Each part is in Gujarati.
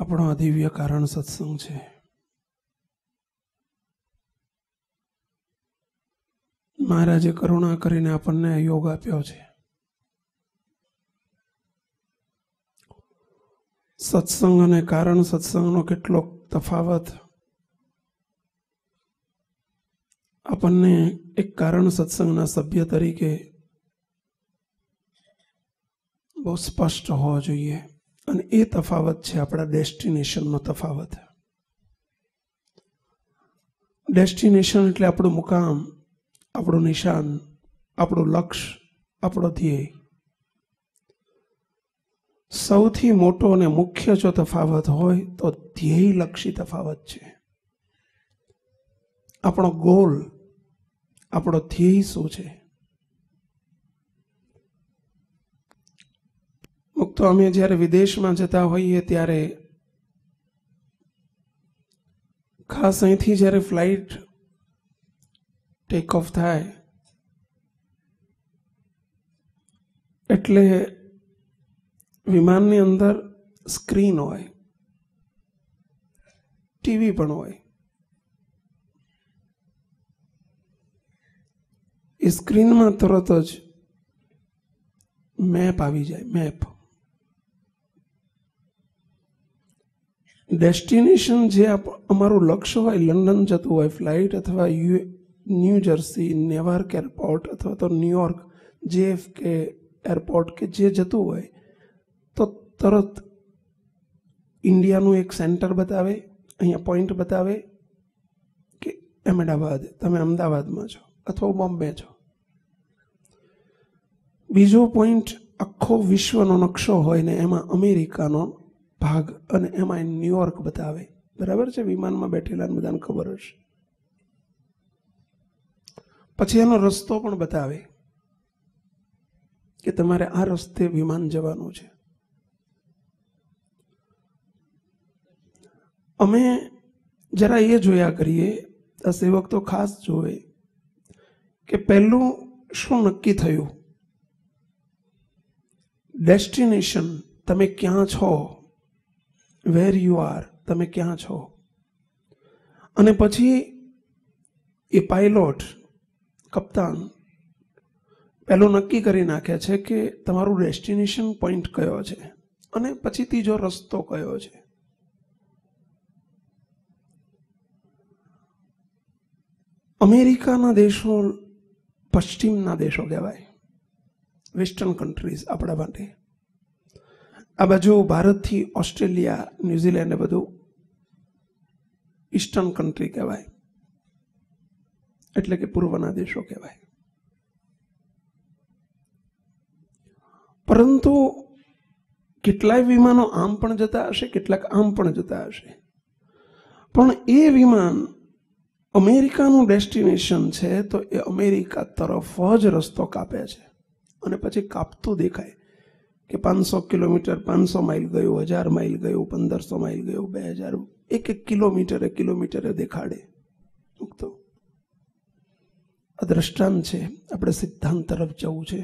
આપણો આ દિવ્ય કારણ સત્સંગ છે. મહારાજે કરુણા કરીને આપણને યોગ આપ્યો છે. સત્સંગ અને કારણ સત્સંગનો કેટલો તફાવત આપણને એક કારણ સત્સંગના સભ્ય તરીકે બહુ સ્પષ્ટ હોવો જોઈએ. અને એ તફાવત છે આપણા ડેસ્ટિનેશનનો તફાવત. ડેસ્ટિનેશન એટલે આપણું મુકામ, આપણું નિશાન, આપણું લક્ષ્ય, આપણો ધ્યેય. સૌથી મોટો અને મુખ્ય જો તફાવત હોય તો ધ્યેયલક્ષી તફાવત છે. આપણો ગોલ, આપણો ધ્યેય શું છે? મુક્તો અમે જ્યારે વિદેશમાં જતા હોઈએ ત્યારે ખાસ અહીંથી જ્યારે ફ્લાઇટ ટેક ઓફ થાય એટલે વિમાનની અંદર સ્ક્રીન હોય, ટીવી પણ હોય. એ સ્ક્રીનમાં તરત જ મેપ આવી જાય. મેપ ડેસ્ટિનેશન જે અમારું લક્ષ્ય હોય, લંડન જતું હોય ફ્લાઇટ અથવા ન્યૂ જર્સી નેવાર્ક એરપોર્ટ અથવા તો ન્યુયોર્ક JFK એરપોર્ટ કે જે જતું હોય, તો તરત ઇન્ડિયાનું એક સેન્ટર બતાવે, અહીંયા પોઈન્ટ બતાવે કે અમદાવાદ, તમે અમદાવાદમાં છો અથવા બોમ્બે છો. બીજો પોઈન્ટ આખો વિશ્વનો નકશો હોય ને એમાં અમેરિકાનો ભાગ અને એમાં ન્યુયોર્ક બતાવે. બરાબર છે? વિમાનમાં બેઠેલા બધાને ખબર હશે. પછી એનો રસ્તો પણ બતાવે કે તમારે આ રસ્તે વિમાન જવાનું છે. અમે જરા એ જોયા કરીએ, આ સેવક તો ખાસ જોવે કે પહેલું શું નક્કી થયું. ડેસ્ટિનેશન, તમે ક્યાં છો, વેર યુ આર, તમે ક્યાં છો. અને પછી એ પાયલોટ, કપ્તાન પહેલું નક્કી કરી નાખે છે કે તમારું ડેસ્ટિનેશન પોઈન્ટ કયો છે અને પછી ત્રીજો રસ્તો કયો છે. અમેરિકાના દેશો પશ્ચિમના દેશો કહેવાય, વેસ્ટર્ન કન્ટ્રીઝ આપણા માટે. આ બાજુ ભારતથી ઓસ્ટ્રેલિયા, ન્યુઝીલેન્ડ એ બધું ઈસ્ટર્ન કન્ટ્રી કહેવાય, એટલે કે પૂર્વના દેશો કહેવાય. પરંતુ કેટલાય વિમાનો આમ પણ જતા હશે, કેટલાક આમ પણ જતા હશે. પણ એ વિમાન અમેરિકાનું ડેસ્ટિનેશન છે તો એ અમેરિકા તરફ જ રસ્તો કાપે છે. અને પછી કાપતું દેખાય કે 500 કિલોમીટર, 500 માઇલ ગયું, 1000 માઇલ ગયું, 1500 માઇલ ગયું, 2000, એક કિલોમીટરે કિલોમીટરે દેખાડે. તો આ દ્રષ્ટાંત છે. આપણે સિદ્ધાંત તરફ જવું છે.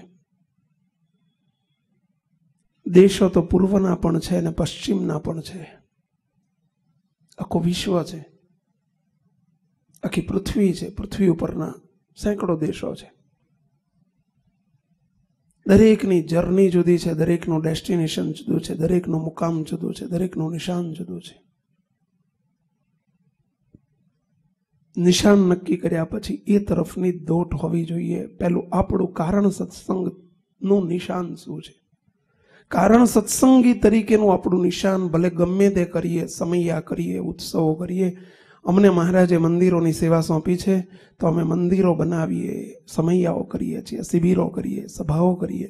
દેશો તો પૂર્વના પણ છે અને પશ્ચિમના પણ છે. આખું વિશ્વ છે, આખી પૃથ્વી છે. પૃથ્વી ઉપરના સેંકડો દેશો છે. દરેકની જર્ની જુદી છે, દરેકનું ડેસ્ટિનેશન જુદું છે, દરેકનું મુકામ જુદું છે, દરેકનું નિશાન જુદું છે. નિશાન નક્કી કર્યા પછી એ તરફની દોટ હોવી જોઈએ. પહેલું આપણું કારણ સત્સંગનું નિશાન શું છે? કારણ સત્સંગી તરીકેનું આપણું નિશાન, ભલે ગમે તે કરીએ, સમૈયા કરીએ, ઉત્સવો કરીએ. અમને મહારાજે મંદિરોની સેવા સોંપી છે તો અમે મંદિરો બનાવીએ, સમૈયાઓ કરીએ છીએ, શિબિરો કરીએ, સભાઓ કરીએ.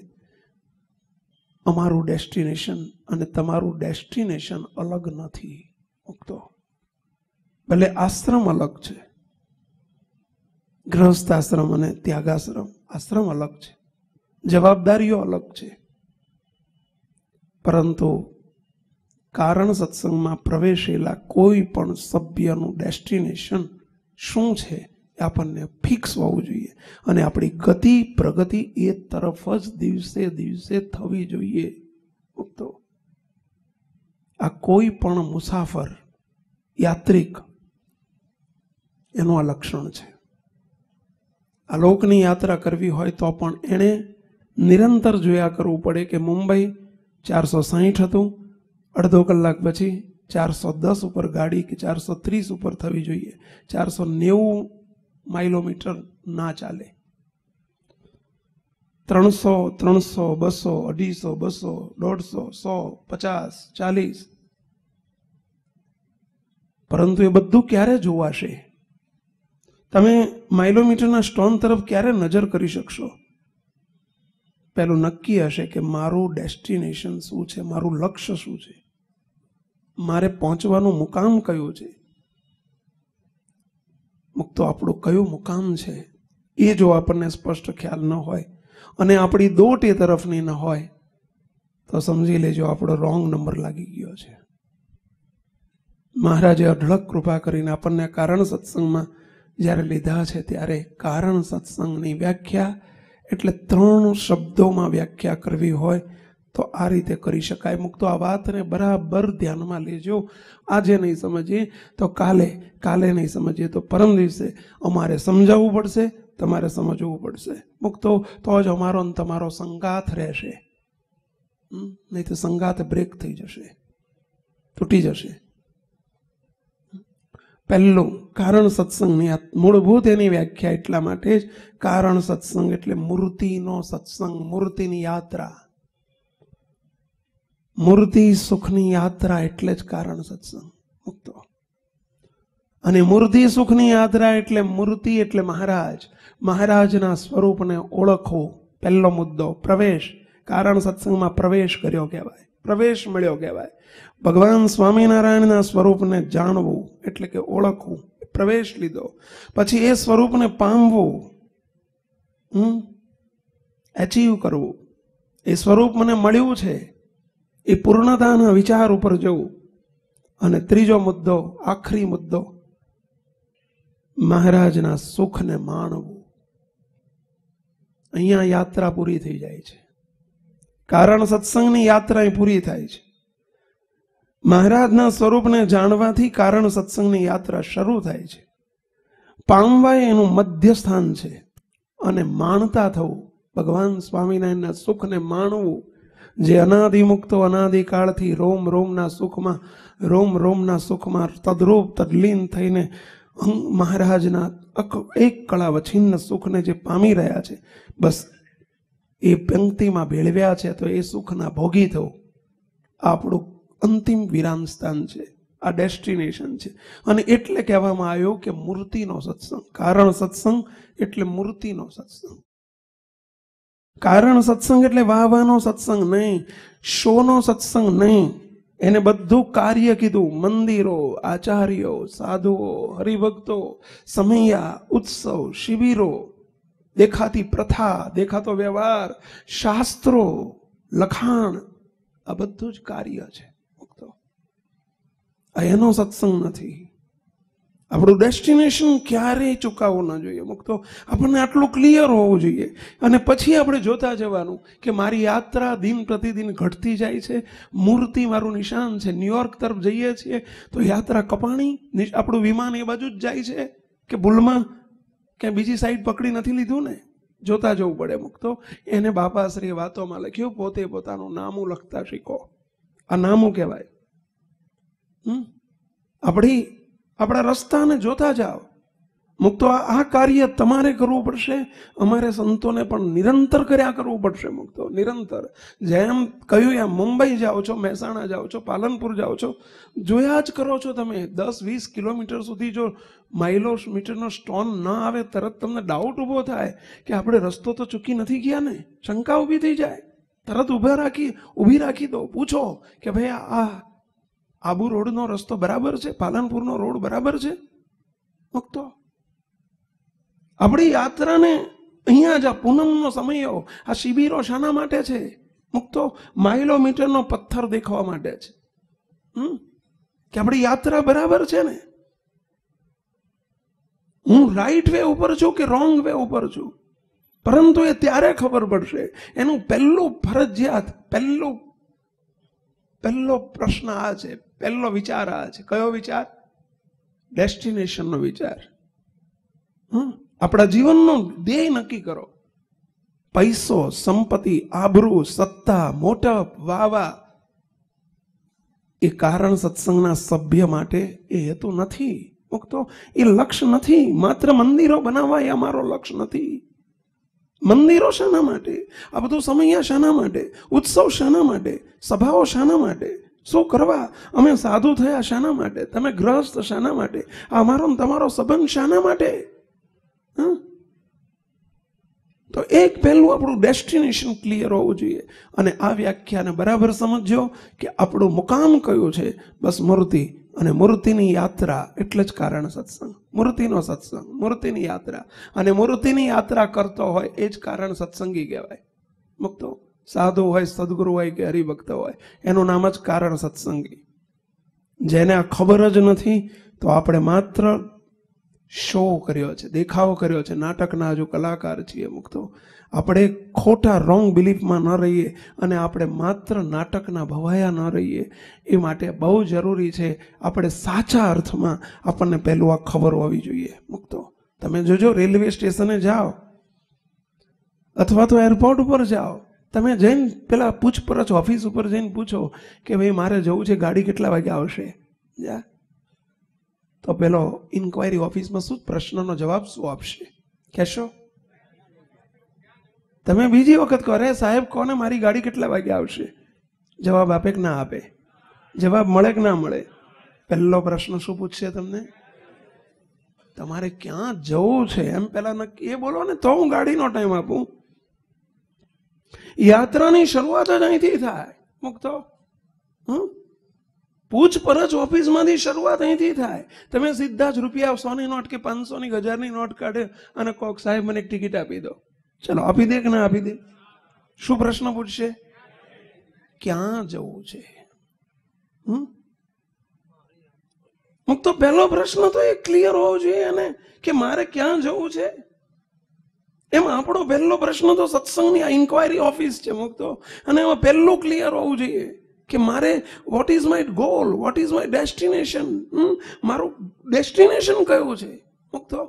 અમારું ડેસ્ટિનેશન અને તમારું ડેસ્ટિનેશન અલગ નથી. મુક્તો ભલે આશ્રમ અલગ છે, ગૃહસ્થાશ્રમ અને ત્યાગાશ્રમ, આશ્રમ અલગ છે, જવાબદારીઓ અલગ છે, પરંતુ કારણ સત્સંગમાં પ્રવેશેલા કોઈ પણ સભ્યનું ડેસ્ટિનેશન શું છે એ આપણને ફિક્સ હોવું જોઈએ. અને આપણી ગતિ પ્રગતિ એ તરફ જ દિવસે દિવસે થવી જોઈએ. તો आ कोई पण मुसाफर यात्रिक एनो आ लक्षण छे। आ लोकनी यात्रा करवी होय तो पण एणे निरंतर जोया करवू पड़े कि मुंबई 460 हतुं, अर्धो कलाक पछी 410 उपर गाड़ी के 430 उपर थवी जोईए, 490 माइलोमीटर ना चाले। 300, 300, 200, 250, 100, 50, 40। परंतु ये बधु क्यारे जोवाशे? तमे माइलोमीटरना स्टोन तरफ क्यारे नजर करी शकशो? पहेलु नक्की हशे कि मारू डेस्टिनेशन शुं छे, मारू लक्ष्य शुं छे, मारे पहोंचवानुं मुकाम कयो छे। मुक्त तो आपणो कयो मुकाम छे ए जो आपने स्पष्ट ख्याल न होय अने आपणी दोट ए तरफनी न होय तो समझी लेजो आपणो रॉन्ग नंबर लागी गयो छे। महाराजे अढळक कृपा करीने आपने कारण सत्संगमां ज्यारे लीधा छे त्यारे कारण सत्संगनी व्याख्या एटले 3 शब्दोमां व्याख्या करवी होय तो आ रीते करी शकाय। मुक्तो आ वातने बराबर ध्यानमां लेजो। आजे नहीं समझीए तो काले, काले नहीं समझीए तो परम दिवसे अमारे समजाववुं पड़शे, तमारे समजवुं पड़शे। मुक्तो तो ज अमारो अने तमारो संगात रहेशे, नहीं तो संगात ब्रेक थई जशे, तूटी जशे। पहलू कारण सत्संगनी मूलभूत एनी व्याख्या एटला माटे ज कारण सत्संग एटले मूर्तिनो सत्संग, मूर्तिनी यात्रा, मूर्ति सुखनी यात्रा एटले ज कारण सत्संग। मुक्तो अने मूर्ति सुखनी यात्रा एटले मूर्ति एटले महाराज, महाराजना स्वरूपने ओळखो। पहलो मुद्दो प्रवेश। कारण सत्संगमां प्रवेश कर्यो कहेवाय, प्रवेश मळ्यो कहेवाय। भगवान स्वामीनारायणना स्वरूपने जाणवुं एटले के ओळखवुं, प्रवेश लीधो। पछी ए स्वरूपने पामवुं, अचीव करवुं। ए स्वरूप मने मळ्युं छे ए पूर्णताना विचार उपर जवुं। अने त्रीजो मुद्दो, आखरी मुद्दो, महाराजना सुखने माणवुं। अहींया यात्रा पूरी थई जाय छे। कारण सत्संगनी यात्रा पूरी थाय छे। महाराजना स्वरूपने जाणवाथी कारण सत्संगनी यात्रा शरू थाय छे। पामवा एनुं मध्य स्थान छे अने माणता थवुं, भगवान स्वामीनारायणना सुखने माणवुं। जे अनादि मुक्तो अनादिकाळथी रोम रोमना सुखमां, रोम रोमना सुखमां तद्रूप तद्लीन थईने महाराजना एक कला वछिन्न सुखने जे पामी रह्या छे, बस ए पंक्तिमां भेळव्या छे तो ए सुखना भोगी थो। आपणो अंतिम विराम स्थान छे, आ डेस्टिनेशन छे। अने एटले कहेवामां आव्यो के मूर्तिनो सत्संग। कारण सत्संग एटले मूर्तिनो सत्संग। कारण सत्संग एटले वाहवानो सत्संग नहीं, शोनो सत्संग नहीं। एने बधुं कार्य कीधुं, मंदिरो, आचार्यो, साधुओ, हरिभक्तो, समया, उत्सव, शिबिरो, देखाती प्रथा, देखातो व्यवहार, शास्त्रो, लखाण, आ बधुं ज कार्य छे। मुक्तो आ एनो सत्संग नथी। આપણું ડેસ્ટિનેશન ક્યારેય ચૂકાવવું ન જોઈએ। મુક્તો આપણને આટલું ક્લિયર હોવું જોઈએ અને પછી આપણે જોતા જવાનું કે મારી યાત્રા દિન પ્રતિદિન ઘટતી જાય છે, મૂર્તિ મારું નિશાન છે। ન્યુયોર્ક તરફ જઈએ છીએ તો યાત્રા કપાણી, આપણું વિમાન એ બાજુ જ જાય છે કે ભૂલમાં ક્યાંય બીજી સાઈડ પકડી નથી લીધું ને, જોતા જવું પડે। મુક્તો એને બાપાશ્રીએ વાતોમાં લખ્યું, પોતે પોતાનું નામું લખતા શીખો। આ નામું કહેવાય। આપણી अपना रस्ता ने जोता जाओ। मुक्तो आ कार्य तमारे करवू पड़शे, अमारे संतोने पण निरंतर कर्या करवू पड़शे। मुक्तो निरंतर जेम कह्युं एम मुंबई जाओ छो, महेसाणा जाओ छो, पालनपुर जाओ छो, जोया ज करो छो तमे। 10-20 किलोमीटर सुधी जो माइलोमीटरनो स्टोन न आवे तरत तमने डाउट ऊभो थाय के आपणे रस्तो तो चूकी नथी गया ने, शंका ऊभी थई जाय। तरत ऊभी राखी दो, पूछो के भाई आ आबू रोड नो रस्तो बराबर छे, पालनपुर नो रोड बराबर छे। मुक्तो अपनी यात्रा ने अहींया ज पूनमनो समय हो, आ शिबिरो शाना माटे छे? मुक्तो माइलोमीटर नो पत्थर देखवा माटे छे के अपनी यात्रा बराबर छे ने। हूँ राइट वे उपर छू के रॉन्ग वे उपर छू, परंतु ये त्यारे खबर पड़शे। एनु पहेलुं फरजियात, पहेलुं पहलो प्रश्न आ है, पहलो विचार आ है, कयो विचार? डेस्टिनेशन नो विचार। अपना जीवन नो ध्येय नक्की करो। पैसो, संपत्ति, आबरू, सत्ता, मोटप, वावा ए कारण सत्संगना सभ्य माटे ए हेतु नथी। तो ये लक्ष्य नथी, मात्र मंदिरों बनावा ए अमारो लक्ष्य नथी। मंदिरों शाना माटे, आ बधुं समया शाना माटे, उत्सव शाना माटे, सभाओ शाना माटे, शो करवा अमे साधु थया शाना माटे, तमे गृहस्थ शाना माटे, अमारो ने तमारो संबंध शाना माटे? हां, तो एक पहलू अपणुं डेस्टिनेशन क्लियर होवुं जोईए। अने आ व्याख्याने बराबर समजजो के अपणो मुकाम कयो छे। बस मूर्ति अने मूर्तिनी यात्रा एटले ज कारण सत्संग। मूर्तिनो सत्संग, मूर्तिनी यात्रा अने मूर्तिनी यात्रा करतो होय ए ज कारण सत्संगी कहेवाय। मुक्तो साधु होय, सद्गुरु होय के हरिभक्त होय, एनुं नाम ज कारण सत्संगी। जेने आ खबर ज नथी तो आपणे मात्र शो कर्यो छे, देखावो कर्यो छे, नाटकना जो कलाकार छीए। मुक्तो अपने खोटा रॉन्ग बिलीफ में न रहीए अने अपने मात्र नाटकना भवाया न रहीए। ए माटे बहु जरूरी है अपने साचा अर्थ में अपने पहलू आ खबर होवी जोईए। मुक्तो तमे जोजो रेलवे स्टेशने जाओ अथवा तो एरपोर्ट पर जाओ, तमे जईने पेला पूछपरछ ऑफिस पर जईने पूछो कि भाई मारे जवुं छे, गाड़ी केटला वागे आवशे। जा तो पेलो इन्क्वायरी ऑफिस में शुं प्रश्ननो जवाब शुं आपशे? कहेशो तमे बीजी वखत कहो, अरे साहेब कोने मारी गाड़ी केटला वागे आवशे? जवाब आपे के ना आपे? जवाब मळे के ना मळे? पहलो प्रश्न शुं पूछशे तमने? तमारे क्यां जवुं छे एम पहेला नक्की ए बोलो ने तो हूँ गाड़ीनो टाइम आपूं। यात्रानी शरूआत ज अहींथी थाय। मुक्तो पूछपरछ ऑफिस मांथी शरूआत अहींथी थाय। तमे सीधा ज रूपिया 100 नी नोट के 500 नी 1000 नी नोट काढे अने कोक साहेब मने एक टिकट आपी दो। चलो आपी दे के ना आपी दे? शुं प्रश्न पूछशे? क्यां जवुं छे? मुक्तो पहलो प्रश्न तो ये क्लियर होवो जोईए ने के मारे क्यां जवुं छे। एम आपणो पहलो प्रश्न तो सत्संगनी आ इन्क्वायरी ऑफिस छे। मुक्तो अने एमां पहलो क्लियर होवो जोईए के मारे what is my goal, what is my destination, मारू डेस्टिनेशन क्यू छे। मुक्तो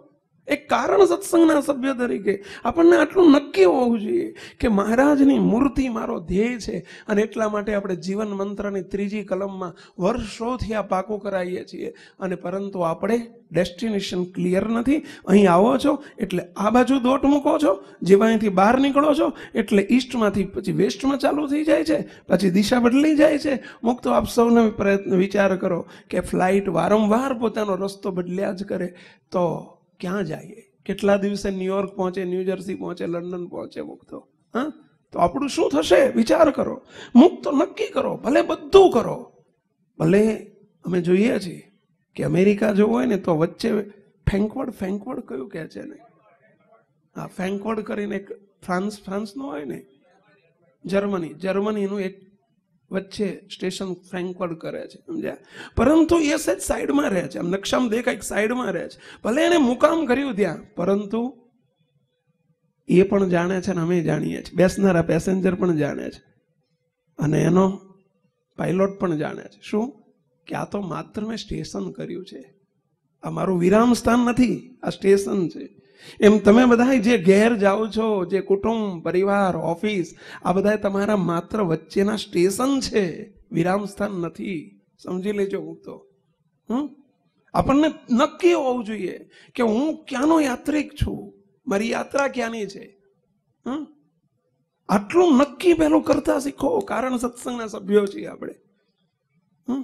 एक कारण सत्संगना सभ्य तरीके आपने आटलू नक्की होवू जोईए के महाराजनी मूर्ति मारो ध्येय छे। अने एटला माटे आपणे जीवन मंत्रनी त्रीजी कलममां वर्षोथी आ पाकू कराईए छीए, अने परंतु आपणे डेस्टिनेशन क्लियर नथी। अहीं आवो छो एटले आ बाजू दोट मूको छो, जीवाईथी बहार नीकळो छो एटले ईस्टमांथी पछी वेस्टमां चालू थई जाय छे, पछी दिशा बदली जाय छे। मुक्तो आप सौने प्रयत्न विचार करो के फ्लाइट वारंवार पोतानो रस्तो बदल्या ज करे तो क्या जाइए? कितला दिवसे न्यूयॉर्क पहुंचे, न्यूजर्सी पहुंचे, लंडन पहुंचे? मुक्तो हाँ, तो आपणुं शुं थशे विचार करो। मुक्तो नक्की करो, भले बधुं करो, भले अमे जोईए छे के अमेरिका जो होय ने तो वच्चे फ्रेंकफर्ट, फ्रेंकफर्ट कयुं कहे छे ने? हाँ, फ्रेंकफर्ट करीने एक फ्रांस, फ्रांस नो होय ने, जर्मनी, जर्मनी नुं एक वच्चे स्टेशन फ्रेंकफर्ट करे छे। समझ्या? परंतु ये सेज साइड में रहे छे, आम नक्शामां देखाय के साइड में रहे छे। भले एने मुकाम कर्युं त्यां, परंतु ए पण जाणे छे ने अमे जाणीए छे, बेसनारा पेसेंजर पण जाणे छे अने एनो पायलट पण जाणे छे शुं के आ तो मात्र में स्टेशन कर्युं छे, आ मारुं विराम स्थान नथी, आ स्टेशन छे। एम तमे बधाय जे घेर जाओ छो, जे कुटुंब, परिवार, ऑफिस, आ बधाय तमारा मात्र वच्चेना स्टेशन छे, विराम स्थान नथी। समझी लेजो। मुक्तो आपणे नक्की होवुं जोईए के हूँ क्यानो यात्रिक छूं, मारी यात्रा क्यानी छे। आटलुं नक्की पहेलुं करता शीखो। कारण सत्संगना सभ्यो छीए आपणे।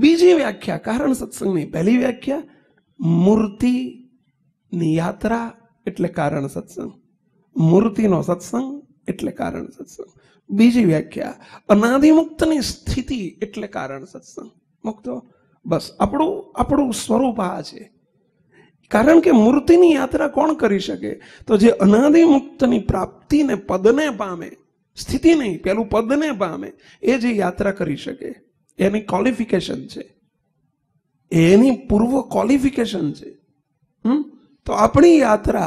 बीजी व्याख्या कारण सत्संगनी। पहली व्याख्या मूर्ति यात्रा एटले कारण सत्संग, मूर्तिनो सत्संग एटले कारण सत्संग। बीजी व्याख्या अनादिमुक्तनी स्थिति एटले कारण सत्संग। मुक्तो बस आपणुं स्वरूप आ छे। कारण के मूर्तिनी यात्रा कोण करी शके? तो जे अनादिमुक्तनी प्राप्तिने पदने पामे, स्थिति नहीं पहेलुं पदने पामे, ए जे यात्रा करी शके। एनी क्वॉलिफिकेशन छे, एनी पूर्व क्वॉलिफिकेशन छे। तो अपनी यात्रा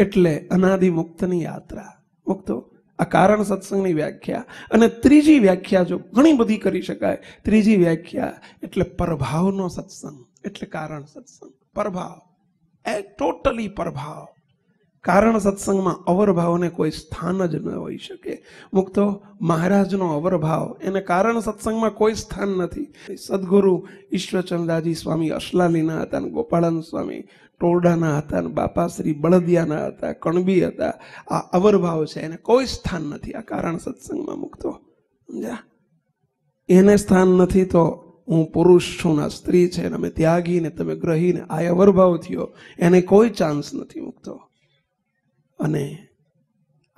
एटले अनादिमुक्तनी यात्रा। मुक्तो आ कारण सत्संगनी व्याख्या अने त्रीजी व्याख्या जो घणी बधी करी शकाय। त्रीजी व्याख्या एटले परभावनो सत्संग एटले कारण सत्संग। परभाव ए टोटली परभाव। कारण सत्संग में अवरभाव ने कोई स्थान ज न होई शके। मुक्तो महाराज नो अवरभाव एने कारण सत्संग में कोई स्थान नहीं। सदगुरु ईश्वरचंदाजी स्वामी अश्लालीना हता ने गोपालन स्वामी टोरडाना हता ने बापाश्री बळदियाना हता कणबी हता। आ अवरभाव छे एने कोई स्थान नहीं आ कारण सत्संग में। मुक्तो समझा एने स्थान नहीं। तो हूँ पुरुष छू ना स्त्री छे ने मैं त्यागी ने तमे ग्रही ने आ अवरभाव थयो एने कोई चांस नहीं। मुक्तो अने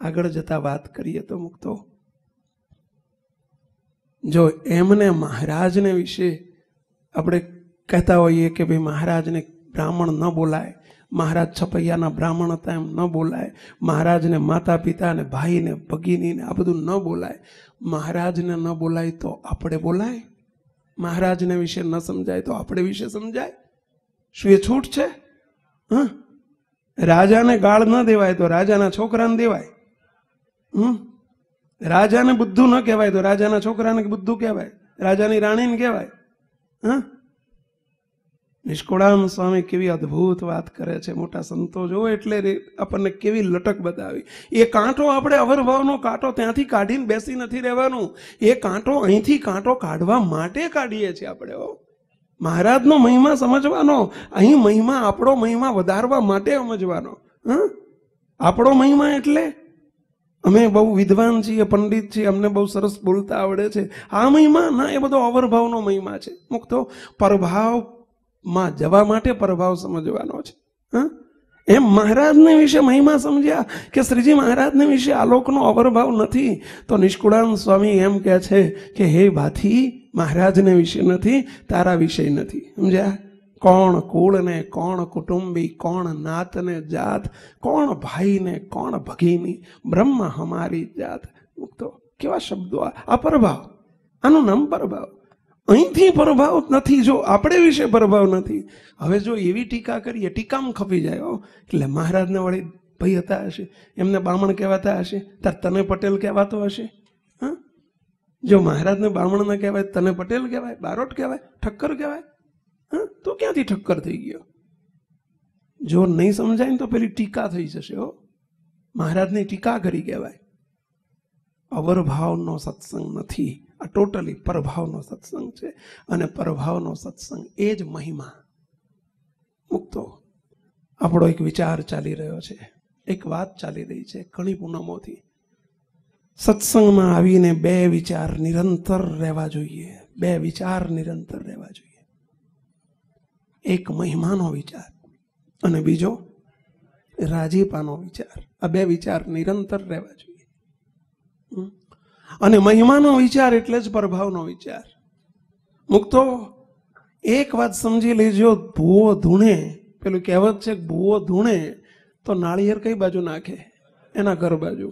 आगळ जता वात करीए तो मुक्तो जो एमने महाराज ने विषे आपणे कहता होईए के भाई महाराज ने ब्राह्मण न बोलाय, महाराज छपैयाना ब्राह्मण हता एम न बोलाय, महाराज ने माता पिता ने भाई ने भगीनी ने आ बधु न बोलाय। महाराज ने न बोलाय तो आपणे बोलाय? महाराज ने विषे न समझाय तो आपणे विषे समझाय? शुं ए छूट छे? हाँ, राजा ने गाळ न देवाय तो राजाना छोकराने देवाय। राजाने बुद्धू न कहेवाय तो राजाना छोकराने बुद्धू कहेवाय, राजानी राणीने कहेवाय। हाँ, निष्कुळानंद स्वामी केवी अद्भुत वात करे छे। मोटा संतो जो एटले आपणे केवी लटक बतावी। ए कांटो आपणे अवरभावनो कांटो त्यांथी काढीने बेसी नथी रहेवानुं। ए कांटो अहींथी कांटो काढवा माटे काढीए छे आपणे। महाराज नो महिमा समझवानो, अही महिमा आपणो महिमा वधारवा माटे समझवानो। हाँ, आपणो महिमा एटले अमे बहु विद्वान छीए पंडित छीए अमने बहु सरस बोलता आवडे छे। आ महिमा ना ए बधो अवरभावनो महिमा छे। मुक्तो परभाव मां जवा माटे परभाव समझवानो छे। हाँ, एम महाराज ने विषे महिमा समझ्या कि श्रीजी महाराज ने विषे आलोकनो अवरभाव नथी। तो निष्कुळानंद स्वामी एम कहे छे कि हे भाथी महाराज ने विषय नहीं, तारा विषय नहीं। समझा? कौन कूल ने कौन कुटुंबी कौन नात ने जात कौन भाई ने कौन भगीनी ब्रह्म हमारी जात। तो केवा शब्दों आ परभाव। आनु नाम परभाव। अहींथी परभाव नहीं जो आपणे विषे परभाव नहीं। हवे जो एवी टीका करीए टीकामां खपी जाय। एटले महाराजने वळी भई हता हशे, एमने बामण कहेवाता हशे, तार तने पटेल कहेवातो हशे। हाँ, जो महाराज ने ब्राह्मण न कहवाय तने पटेल कहवाय, बारोट कहवाय, ठक्कर कहवाय। हाँ, तो क्या थी ठक्कर थई गयो? जो नहीं समझाय तो पेली टीका थई जशे। हो, महाराज ने टीका करी कहवाय। अवरभावनो सत्संग नथी, आ टोटली परभावनो सत्संग छे। अने परभावनो सत्संग एज महिमा। मुक्तो आपणो एक विचार चाली रह्यो छे, एक वात चाली रही छे घणी पूनमोथी। सत्संग में आवीने बे विचार निरंतर रहेवा जोईए। बे विचार निरंतर रहेवा जोईए। एक महिमानो विचार अने बीजो राजीपानो विचार। आ बे विचार निरंतर रहेवा जोईए। अने महिमानो विचार एटले ज परभावनो विचार। मुक्तो एक वात समझी लेजो, भूवो धूणे पेलुं कहेवत छे, भूवो धूणे तो नाळियेर कई बाजू नाखे? एना घर बाजू।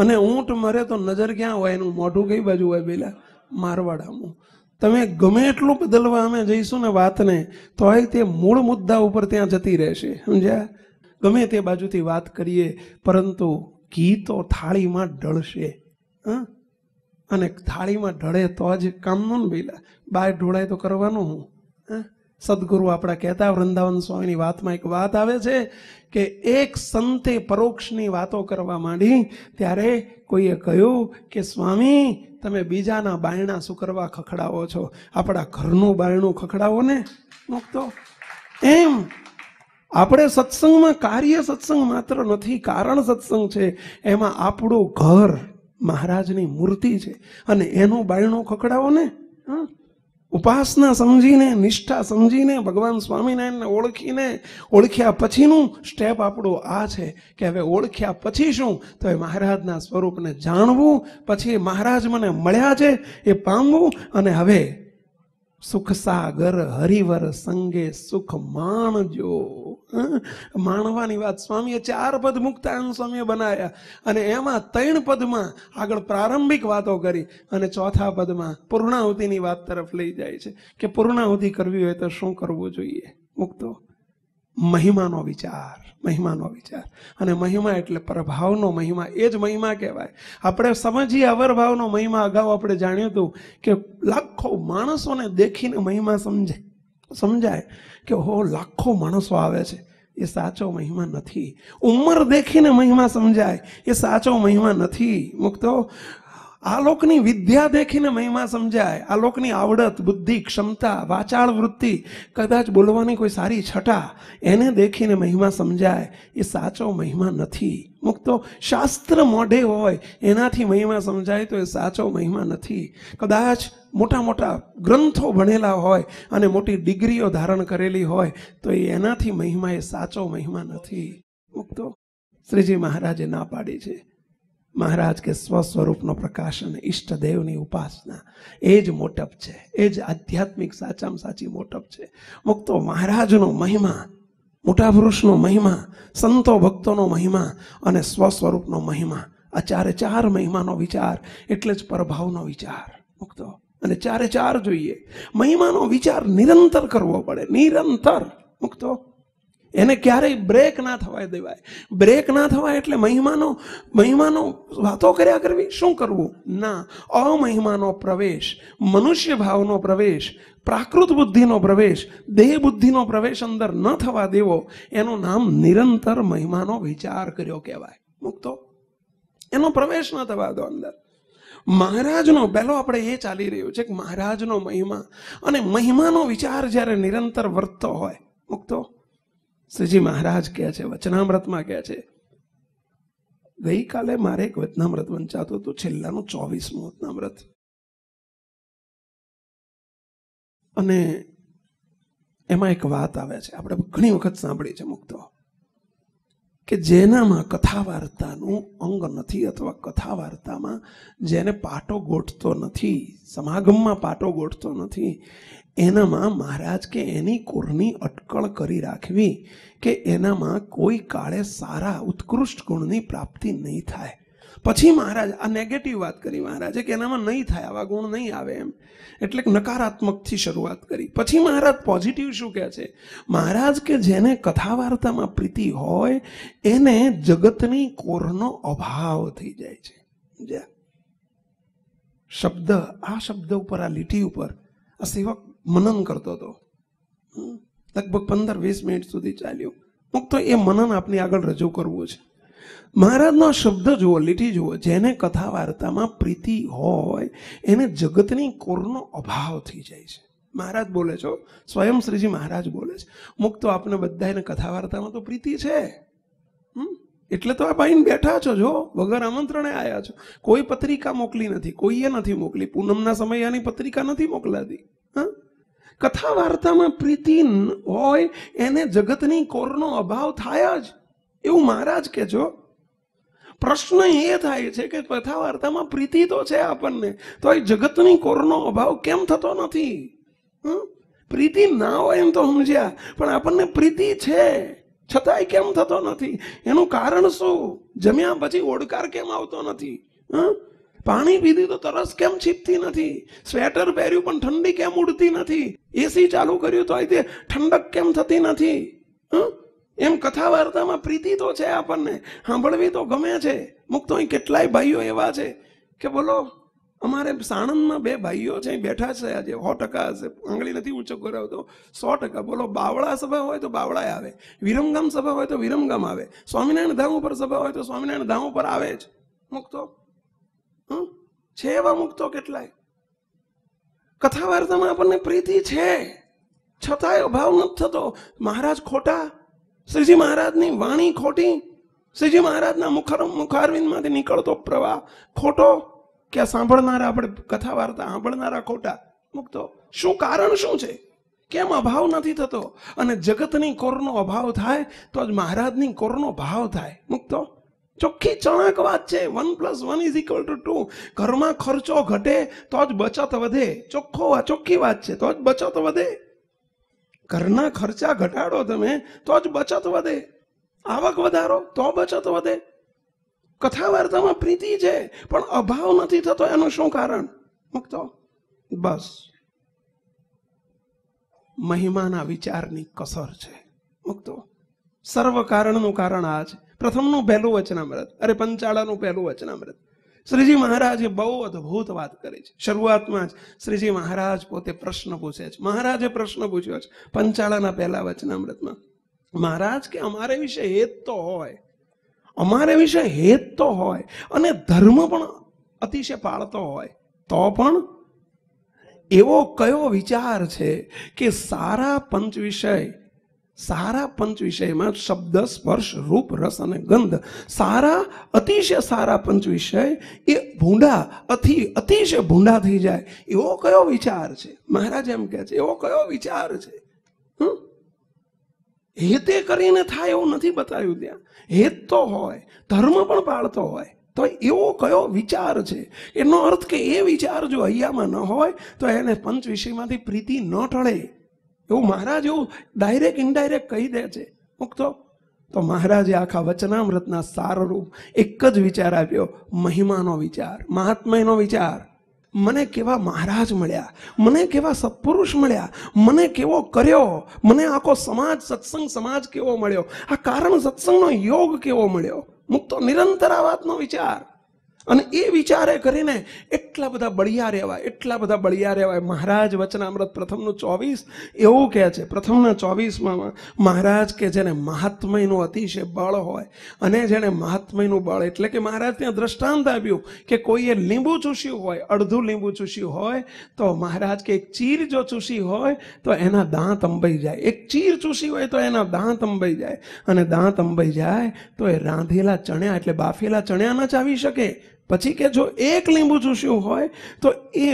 अने ऊंट मरे तो नजर क्या होय? मोढू कई बाजू होय? बेला मारवाडामां। तमे गमे एटलुं बदलवा अमे जईशुं ने वातने तोय ते मूळ मुद्दा उपर त्यां जती रहेशे। समझ्या? गमे ते बाजूथी वात करीए परंतु घी तो थाळीमां ढळशे। हं, अने थाळीमां ढळे तो ज कामनुं ने बेला। बाय ढोळाय तो करवानुं हुं। हं, सदगुरु आपड़ा कहता वृंदावन स्वामी की बात में एक बात आवे छे के एक संते परोक्षनी वातो करवा मांडी त्यारे कोईए कह्युं के स्वामी तमे बीजाना बायणा शुं करवा खखड़ावो छो? आपड़ा घरनुं बायणुं खखड़ावो ने। मुक्तो एम आपणे सत्संगमां कार्य सत्संग मात्र नथी, कारण सत्संग छे। एमां आपणुं घर महाराजनी मूर्ति छे अने एनुं बायणुं खखड़ावो ने। हं, उपासना समझीने निष्ठा समझीने भगवान स्वामीनारायण ने ओळखीने ओळख्या पछीनु स्टेप आपणो आ छे के हवे ओळख्या पछी शुं? तो ए महाराजना स्वरूपने जाणवुं, पछी महाराज मने मळ्या छे ए पामवुं अने हवे सुख सागर हरिवर संगे सुख माणजो। माणवानी वात स्वामीए चार पद मुक्तानंद स्वामीए बनाव्या अने एमां त्रण पदमां आगळ प्रारंभिक वातो करी अने चौथा पदमां पूर्णाहुतिनी वात तरफ लई जाय छे के पूर्णाहुति करवी होय तो शुं करवुं जोईए? मुक्तो મહિમાનો વિચાર, મહિમાનો વિચાર. અને મહિમા એટલે પ્રભાવનો મહિમા, એ જ મહિમા કહેવાય. આપણે સમજીએ અવરભાવનો મહિમા. અગાઉ આપણે જાણ્યું હતું કે લાખો માણસોને દેખીને મહિમા સમજાય કે હો, લાખો માણસો આવે છે, એ સાચો મહિમા નથી. ઉંમર દેખીને મહિમા સમજાય, એ સાચો મહિમા નથી. મુક્તો, આ લોકની વિદ્યા દેખીને મહિમા સમજાય, આ લોકની આવડત, બુદ્ધિ, ક્ષમતા, વાચાળ વૃત્તિ, કદાચ બોલવાની કોઈ સારી છટા, એને દેખીને મહિમા સમજાય, એ સાચો મહિમા નથી. મુક્તો, શાસ્ત્ર મોઢે હોય એનાથી મહિમા સમજાય તો એ સાચો મહિમા નથી. કદાચ મોટા મોટા ગ્રંથો ભણેલા હોય અને મોટી ડિગ્રીઓ ધારણ કરેલી હોય તો એનાથી મહિમા એ સાચો મહિમા નથી. મુક્તો, શ્રીજી મહારાજે ના પાડી છે. મહારાજ કે સ્વસ્વરૂપનો પ્રકાશન, ઈષ્ટદેવની ઉપાસના, એ જ મોટપ છે, એ જ આધ્યાત્મિક સાચામાં સાચી મોટપ છે. મુક્તો, મહારાજનો મહિમા, મોટા પુરુષનો મહિમા, સંતો ભક્તોનો મહિમા અને સ્વસ્વરૂપનો મહિમા, આ ચારે ચાર મહિમાનો વિચાર એટલે જ પરભાવનો વિચાર. મુક્તો, અને ચારે ચાર જોઈએ. મહિમાનો વિચાર નિરંતર કરવો પડે, નિરંતર. મુક્તો, એને ક્યારેય બ્રેક ના થવાય દેવાય. બ્રેક ના થવાય એટલે મહિમાનો વાતો કર્યા કરવી. શું કરવું? ના, અમહિમાનો પ્રવેશ, મનુષ્ય ભાવનો પ્રવેશ, પ્રાકૃત બુદ્ધિનો પ્રવેશ, દેહ બુદ્ધિનો પ્રવેશ અંદર ન થવા દેવો. એનું નામ નિરંતર મહિમાનો વિચાર કર્યો કહેવાય. મુક્તો, એનો પ્રવેશ ન થવા દો અંદર. મહારાજનો પહેલો આપણે એ ચાલી રહ્યો છે કે મહારાજનો મહિમા અને મહિમાનો વિચાર જ્યારે નિરંતર વર્તતો હોય. મુક્તો, શ્રીજી મહારાજ કહે છે, વચનામૃતમાં કહે છે, ગઈકાલે મારે એક વચનામૃત વંચાતું હતું, છેલ્લાનું 24મું વચનામૃત. અને એમાં એક વાત આવે છે, આપણે ઘણી વખત સાંભળી છે મુક્તો, કે જેનામાં કથા વાર્તાનું અંગ નથી અથવા કથા વાર્તામાં જેને પાટો ગોઠતો નથી, સમાગમમાં પાટો ગોઠતો નથી, એનામાં મહારાજ કે એની કોરની અટકળ કરી રાખવી કે એનામાં કોઈ કાળે સારા ઉત્કૃષ્ટ ગુણની પ્રાપ્તિ નહીં થાય. પછી મહારાજ આ નેગેટિવ વાત કરી મહારાજે કે એનામાં નહીં થાય, આવા ગુણ નહીં આવે એમ, એટલે નકારાત્મકથી શરૂઆત કરી. પછી મહારાજ પોઝિટિવ શું કહે છે? મહારાજ કે જેને કથા વાર્તામાં પ્રીતિ હોય એને જગતની કોરનો અભાવ થઈ જાય છે. શબ્દ, આ શબ્દ ઉપર, આ લીટી ઉપર આ સેવક મનન કરતો હતો, લગભગ 15-20 મિનિટ સુધી ચાલ્યું. મુક્તો, એ મનન આપની આગળ રજૂ કરવું છે. મહારાજનો શબ્દ જુઓ, લીટી જુઓ, જેને કથા વાર્તામાં પ્રીતિ હોય એને જગતની કોરનો અભાવ થઈ જાય છે. મહારાજ બોલે છો, સ્વયં શ્રીજી મહારાજ બોલે છે. મુક્તો, આપને બધાને કથા વાર્તામાં તો પ્રીતિ છે, એટલે તો આપ અહીં બેઠા છો. જો વગર આમંત્રણે આવ્યા છો, કોઈ પત્રિકા મોકલી નથી, કોઈએ નથી મોકલી, પૂનમના સમયે આની પત્રિકા નથી મોકલાતી. કથા વાર્તામાં પ્રીતિ હોય એને જગતની કોરનો અભાવ થાય જ, એવું મહારાજ કે છો. પ્રશ્ન એ થાય છે કે કથા વાર્તામાં પ્રીતિ તો છે આપણને, તો એ જગતની કોરનો અભાવ કેમ થતો નથી? પ્રીતિ ના હોય એમ તો સમજ્યા, પણ આપણને પ્રીતિ છે છતાંય કેમ થતો નથી? એનું કારણ શું? જમ્યા પછી ઓડકાર કેમ આવતો નથી? પાણી પીધું તો તરસ કેમ છીપતી નથી? સ્વેટર પહેર્યું પણ ઠંડી કેમ ઉડતી નથી? એસી ચાલુ કર્યું તો અહીંથી ઠંડક કેમ થતી નથી? એમ કથા વાર્તામાં પ્રીતિ તો છે આપણને, સાંભળવી તો ગમે છે. મુક્તો, અહીં કેટલાય ભાઈઓ એવા છે કે બોલો, અમારે સાણંદમાં બે ભાઈઓ છે, બેઠા છે આજે, 100% હશે, આંગળી નથી ઊંચો કરાવતો, 100%. બોલો, બાવળા સભા હોય તો બાવળા આવે, વિરમગામ સભા હોય તો વિરમગામ આવે, સ્વામિનારાયણ ધામ ઉપર સભા હોય તો સ્વામિનારાયણ ધામ ઉપર આવે જ. મુક્તો છે એવા, મુક્તો કેટલાય. કથા વાર્તામાં આપણને પ્રીતિ છે છતાંય અભાવ નથી થતો. મહારાજ ખોટા, શ્રીજી મહારાજની વાણી ખોટી, શ્રીજી મહારાજના મુખારવિંદમાંથી નીકળતો પ્રવાહ ખોટો, કે સાંભળનારા, આપણે કથા વાર્તા સાંભળનારા ખોટા. મુક્તો, શું કારણ શું છે? કેમ અભાવ નથી થતો? અને જગતની કોરનો અભાવ થાય તો જ મહારાજની કોરનો ભાવ થાય. મુક્તો, ચોખ્ખી ચણાક વાત છે. 1+1=2. ઘરમાં ખર્ચો ઘટે તો જ બચત વધે. ચોખ્ખી વાત છે, તો જ બચત વધે. ઘરના ખર્ચા ઘટાડો તમે તો જ બચત વધે, આવક વધારો તો બચત વધે. કથા વાર્તામાં પ્રીતિ છે પણ અભાવ નથી થતો, એનું શું કારણ? મુક્તો, બસ મહિમાના વિચારની કસર છે. मुक्तो सर्व कारणनु कारण आ छे। प्रथमनु पहेलु वचनामृत, अरे पंचाळानु पहेलु वचनामृत श्रीजी महाराजे बहु अद्भुत बात करे छे। शुरुआतमां ज श्रीजी महाराज पोते प्रश्न पूछे छे, महाराजे प्रश्न पूछ्यो छे पंचाळाना पहेला वचनामृतमां, महाराज के अमारे विषे हेत तो होय, अमारे विषे हेत तो होय अने धर्म पण अतिशय पाळतो होय, तो पण एवो कयो विचार छे के सारा पंच विषय में शब्द स्पर्श रूप रस अने गंध, सारा अतिशय सारा पंच विषय ए भूंडा अतिशय भूंडा थी जाए एवो कयो विचार छे। महाराज एम कहे छे एवो कयो विचार छे, हेते करीने थाय एवुं नथी बताव्युं, त्यां हेत तो होय धर्म पण पाळतो होय तो एवो कयो विचार छे। एनो अर्थ के ए विचार जो अहींयामां न होय तो एने पंच विषयमांथी प्रीति न टळे, महाराज एवं डायरेक्ट इनडायरेक्ट कही दे छे। मुक्तो तो महाराजे आखा वचनामृतना साररूप एक ज विचार आप्यो, महिमानो विचार, महात्म्यनो विचार। मने केवा महाराज मळ्या, मने केवा सत्पुरुष मळ्या, मने केवो कर्यो, मने आखो समाज सत्संग समाज केवो मळ्यो, आ कारण सत्संगनो योग केवो मळ्यो। मुक्तो निरंतर आ वातनो विचार अने ए विचारे करीने एटला बधा बळिया रहेवाय, एटला बधा बळिया रहेवाय। महाराज वचनामृत प्रथमनु 24 एवुं कहे छे, प्रथमना 24मां महाराज के जेने महात्म्यनु अतिशय बळ होय अने जेने महात्म्यनु बळ एटले के महाराज त्यां दृष्टांत आप्युं के कोईए लींबू चूस्युं होय, अर्धुं लींबू चूस्युं होय तो महाराज के एक चीर जो चूसी होय तो एना दांत अंबाई जाय, एक चीर चूसी होय तो एना दांत अंबाई जाय अने दांत अंबाई जाय तो ए रांधेला चण्या एटले बाफेला चण्या न चावी शके। पछी के जो एक लींबू चूस्युं होय तो ए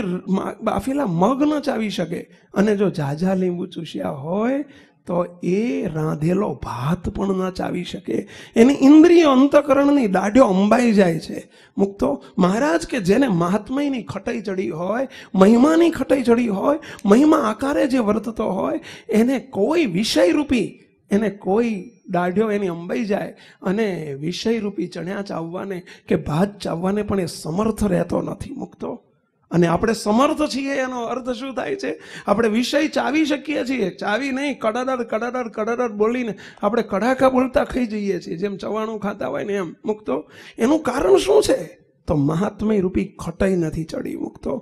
बाफेला मग न चावी शके अने जो जाजा लींबू चूस्या होय तो ए रांधेलो भात पण न चावी शके, एनी इंद्रिय अंतकरणनी दाढ्यो अंबाई जाय छे। मुक्तो महाराज के जेने महात्म्यनी खटाई चढ़ी होय, महिमानी खटाई चढ़ी होय, महिमा आकारे जे वर्ततो होय एने कोई विषय रूपी एने कोई दाढ़ियो एनी अंबाई जाए अने विषय रूपी चण्या चाववाने के भात चाववाने पण ए समर्थ रहेतो नथी। मुक्तो अने आपणे समर्थ छीए एनो अर्थ शुं थाय छे, आपणे विषय चावी शकीए छीए, चावी नहीं कड़ाडड़ कड़ाडड़ कड़ाडड़ बोलीने आपणे कड़ाका बोलता खाई जईए छीए, जेम चवाणुं खाता होय ने एम। मुक्तो एनुं कारण शुं छे तो महात्म्य रूपी खटाई नहीं चढ़ी। मुक्तो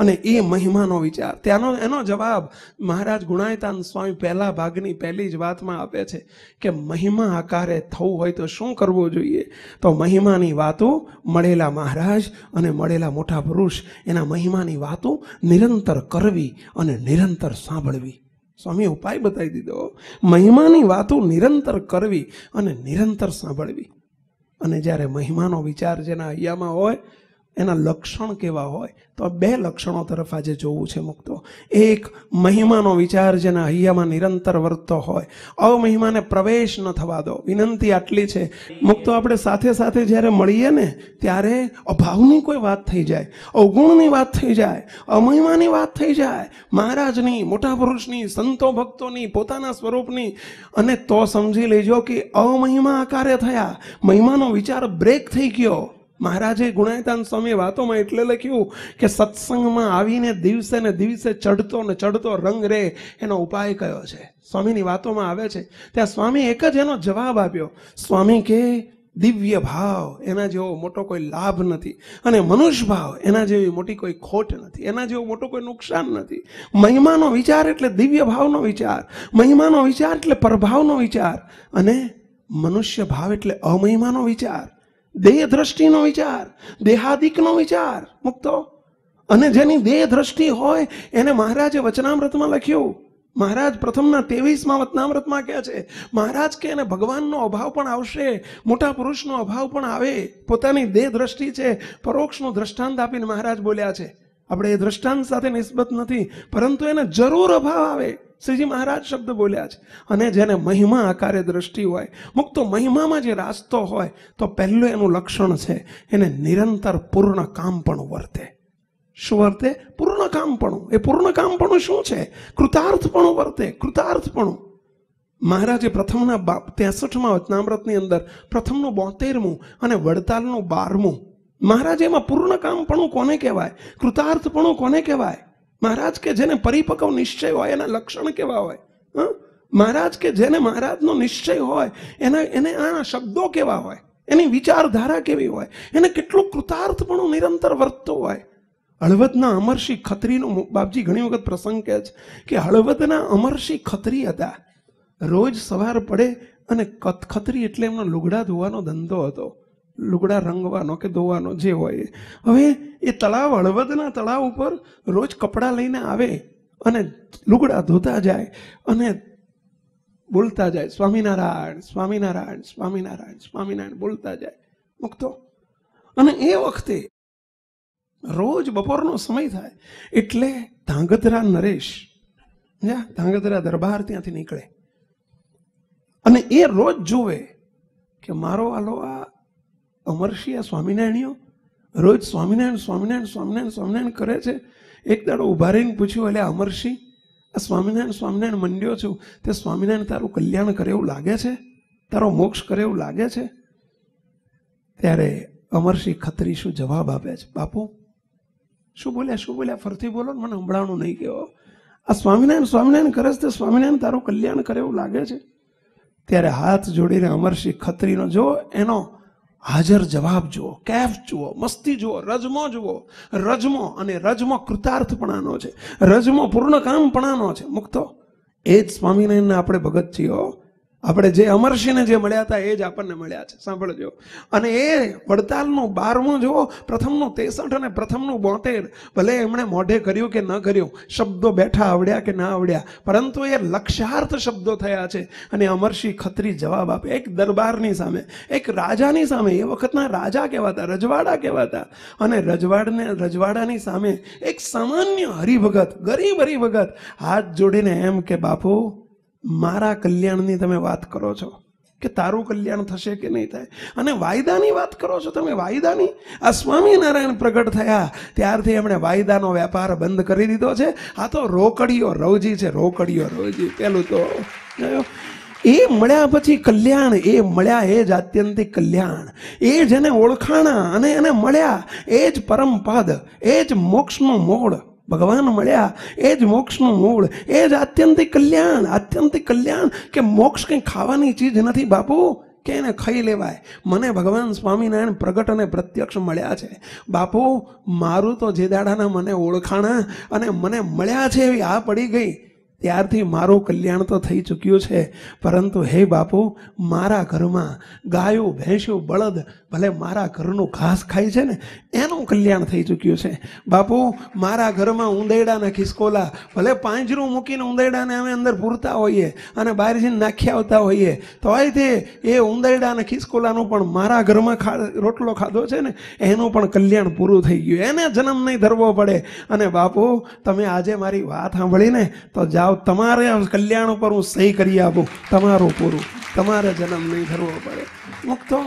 अने ए महिमानो विचार त्यानो एनो जवाब महाराज गुणायतान स्वामी पहला भागनी पहली ज वातमां आपे छे के महिमा आकारे थवुं होय तो शुं करवुं जोईए। तो महिमानी वातो मळेला महाराज अने मळेला मोटा पुरुष एना महिमानी वातो निरंतर करवी अने निरंतर सांभळवी। स्वामी उपाय बतावी दीधो, महिमानी वातो निरंतर करवी अने निरंतर सांभळवी। अने ज्यारे महिमानो विचार जेना अहिंयामां होय एना लक्षण केवा होय तो बे लक्षणों तरफ आजे जोवुं छे। मुक्तो एक महिमानो विचार जेना अहिंयामां निरंतर वर्ततो होय, अमहिमाने प्रवेश न थवा दो, विनंती आटली छे। मुक्तो आपणे साथे साथे ज्यारे मळीए ने त्यारे अभावनी कोई वात थई जाय, अवगुणनी वात थई जाय, अमहिमानी वात थई जाय, महाराजनी मोटा पुरुषनी संतो भक्तोनी पोताना स्वरूपनी, अने तो समजी लेजो के अमहिमा आकारे थया, महिमानो विचार ब्रेक थई गयो। महाराजे गुणायतान स्वामी वातोमां एटले लख्युं के सत्संगमां आवीने दिवसे ने दिवसे चढ़तो ने चढ़तो रंग रे, एनो उपाय कयो छे स्वामीनी वातोमां आवे छे। त्यां स्वामी एक ज एनो जवाब आप्यो, स्वामी के दिव्य भाव एना जेवो मोटो कोई लाभ नथी अने मनुष्य भाव एना जेवी मोटी कोई खोट नथी, एना जेवो मोटो कोई नुकसान नथी। महिमानो विचार एटले दिव्य भावनो विचार, महिमानो विचार एटले परभावनो विचार अने मनुष्य भाव एटले अमहिमानो विचार, देह दृष्टि नो विचार, देहादिक नो विचार। मुक्तो अने जेनी देह दृष्टि होय एने महाराजे वचनामृत में लख्युं, महाराज प्रथमना 23मां वचनामृत में कहे छे महाराज के एने भगवाननो अभाव पण आवशे, मोटा पुरुषनो अभाव पण आवे। पोतानी देह दृष्टि छे, परोक्षनुं दृष्टांत आपीने महाराज बोल्या छे, आपणे ए दृष्टांत साथे निस्बत नथी परंतु एने जरूर अभाव आवे, श्रीजी महाराज शब्द बोल्या छे। अने जेने महिमा आकारे दृष्टि होय, मुक्तो महिमामां जे रास्तो होय तो पहेलुं एनुं लक्षण छे एने निरंतर पूर्ण कामपणुं वर्ते। शुं वर्ते? पूर्ण कामपणुं। ए पूर्ण कामपणुं शुं छे? कृतार्थपणुं वर्ते, कृतार्थपणुं। महाराजे प्रथमना 63मां वचनामृतनी अंदर प्रथमनुं 72मुं अने वडतालनुं 12मुं महाराजे एमां पूर्ण कामपणुं कोने कहेवाय, कृतार्थपणुं कोने कहेवाय? महाराज के जेने परिपक्व निश्चय होय एना लक्षण केवा होय? महाराज के जेने महाराज नो निश्चय होय एने आ शब्दों केवा होय एनी विचारधारा केवी होय एने केटलो कृतार्थपणो निरंतर वर्ततो होय। हळवदना अमरसिंह खत्री नो बापजी घणी वखत प्रसंग कहे छे के हळवदना अमरसिंह खत्री हता। रोज सवार पड़े अने खत्री एटले एमनो लुगड़ा धोवानो धंधो हतो, लुगड़ा रंगवानो के धोवानो जे होय। हवे ए तलाव हळवदना तलाव उपर रोज कपड़ा लईने आवे अने लुगड़ा धोता जाए अने बोलता जाए स्वामीनारायण स्वामीनारायण स्वामीनारायण स्वामीनारायण बोलता जाए मुक्तो। अने ए वखते रोज बपोरनो समय थाय एटले धांगधरा नरेश या धांगधरा दरबार त्यांथी निकळे अने ए रोज जुए के मारो आलो आ अमरसिंह स्वामीनारायणियो रोज स्वामीनारायण स्वामीनारायण स्वामीनारायण स्वामीनारायण करे छे। एक दाड़ो उभा रहीने पूछ्यु अले अमरसिंह स्वामीनारायण स्वामीनारायण मंडियो छू ते स्वामीनारायण तारू कल्याण करे एवुं लागे छे, तारो मोक्ष करे एवुं लागे छे। त्यारे अमरसिंह खत्री शुं जवाब आपे छे? बापू शुं बोल्या फरती बोलो मने हंभळाणुं नहीं कहो। आ स्वामीनारायण स्वामीनारायण करेस ते स्वामीनारायण तारू कल्याण करे एवुं लागे छे। त्यारे हाथ जोड़ीने अमरसिंह खत्रीनो जो एनो हाजर जवाब जुओ, कैफ जुओ, मस्ती जुओ, रजमो जुओ। रजमो अने रजमो कृतार्थपणानो छे, रजमो पूर्ण कामपणानो छे। मुक्तो ए ज स्वामीनारायणने आपणे भगत छीओ। आपणे जे अमरसिंहने जे मळ्या हता ए ज आपणने मळ्या छे। सांभळजो अने ए वडतालनो 12मो जुओ, प्रथमनो 63 अने प्रथमनो 72। भले एमणे मोઢે કર્યું કે ન કર્યું, શબ્દો બેઠા આવડ્યા કે ના આવડ્યા, પરંતુ એ લક્ષ્યાર્થ શબ્દો થયા છે। અને અમરસિંહ ખત્રી જવાબ આપે એક દરબારની સામે, એક રાજાની સામે। એ વખતના રાજા કહેવાતા, રજવાડા કહેવાતા। અને રજવાડને રજવાડાની સામે એક સામાન્ય હરિભગત, ગરીબ હરિભગત હાથ જોડીને એમ કે બાપુ मारा कल्याणनी तमे वात करो छो के तारू कल्याण थशे के नहीं थाय, अने वायदानी वात करो छो तमे वायदानी। आ स्वामीनारायण प्रगट थया त्यारथी एमणे वायदानो व्यापार बंद करी दीधो छे। आ तो रोकड़ियो रवजी छे, रोकड़ियो रवजी। पेलुं तो ए मळ्या पछी कल्याण, ए मळ्या ए ज आत्यंतिक कल्याण। ए जेने ओळखाणा अने एने मळ्या ए ज परम पद, ए ज मोक्षनो मूळ। भगवान मल्या एज मोक्ष नो मूल, एज आत्यंतिक कल्याण। आत्यंतिक कल्याण के मोक्ष कई खावानी चीज नहीं बापू के ने खाई लेवाय। मने भगवान स्वामीनारायण प्रगट अने प्रत्यक्ष मल्या छे। बापू मारू तो जे दाडाना मने ओळखाणा अने मने मल्या छे एवी आ पड़ी गई, त्यारथी मारो कल्याण तो थई चूक्युं छे। परंतु हे बापू मारा घरमां गायो भैंसो बळद भले मारा घरनुं घास खाई छे ने एनुं कल्याण थई चूक्युं छे। बापू मारा घरमां ऊंदयडा ने खिसकोला भले પાંજરું મૂકીને ઊંદયડાને અમે અંદર પૂરતા હોઈએ અને બહાર જઈને નાખી આવતા હોઈએ, તોય તે એ ઊંદયડા ને ખિસકોલાનો પણ મારા ઘરમાં રોટલો ખાધો છે ને એનું પણ કલ્યાણ પૂરું થઈ ગયું, એને જન્મ નહીં ધરવો પડે। અને બાપુ તમે આજે મારી વાત સાંભળીને તો જાઓ, તમારે કલ્યાણ ઉપર હું સહી કરી આપું, તમારું પૂરું, તમારે જન્મ નહીં ધરવો પડે। મુક્તો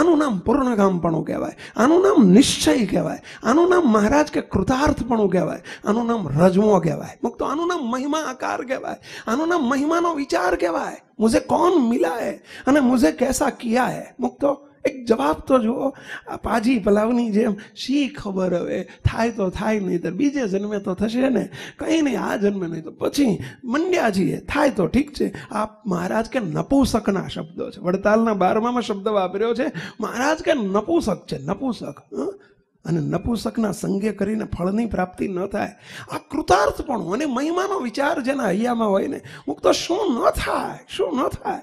આનું નામ પૂર્ણકામપણું કહેવાય, આનું નામ નિશ્ચય કહેવાય, આનું નામ મહારાજ કે કૃતાર્થપણું કહેવાય, આનું નામ રજમો કહેવાય। મુક્તો આનું નામ મહિમા આકાર કહેવાય, આનું નામ મહિમાનો વિચાર કહેવાય। મુજે કોણ મિલા હે અને મુજે કેસા કિયા હે। મુક્તો એક જવાબ તો જુઓ, આ પાજી પલાવની જેમ શી ખબર, હવે થાય તો થાય, નહીં તો બીજે જન્મે તો થશે ને, કંઈ નહીં આ જન્મે નહીં તો પછી મંડ્યા છીએ, થાય તો ઠીક છે। આ મહારાજ કે નપુંસકના શબ્દો છે, વડતાલના 12માં શબ્દ વાપર્યો છે મહારાજ કે નપુંસક છે, નપુંસક। અને નપુંસકના સંગે કરીને ફળની પ્રાપ્તિ ન થાય। આ કૃતાર્થપણું અને મહિમાનો વિચાર જેના હૈયામાં હોય ને, હું તો શું ન થાય, શું ન થાય।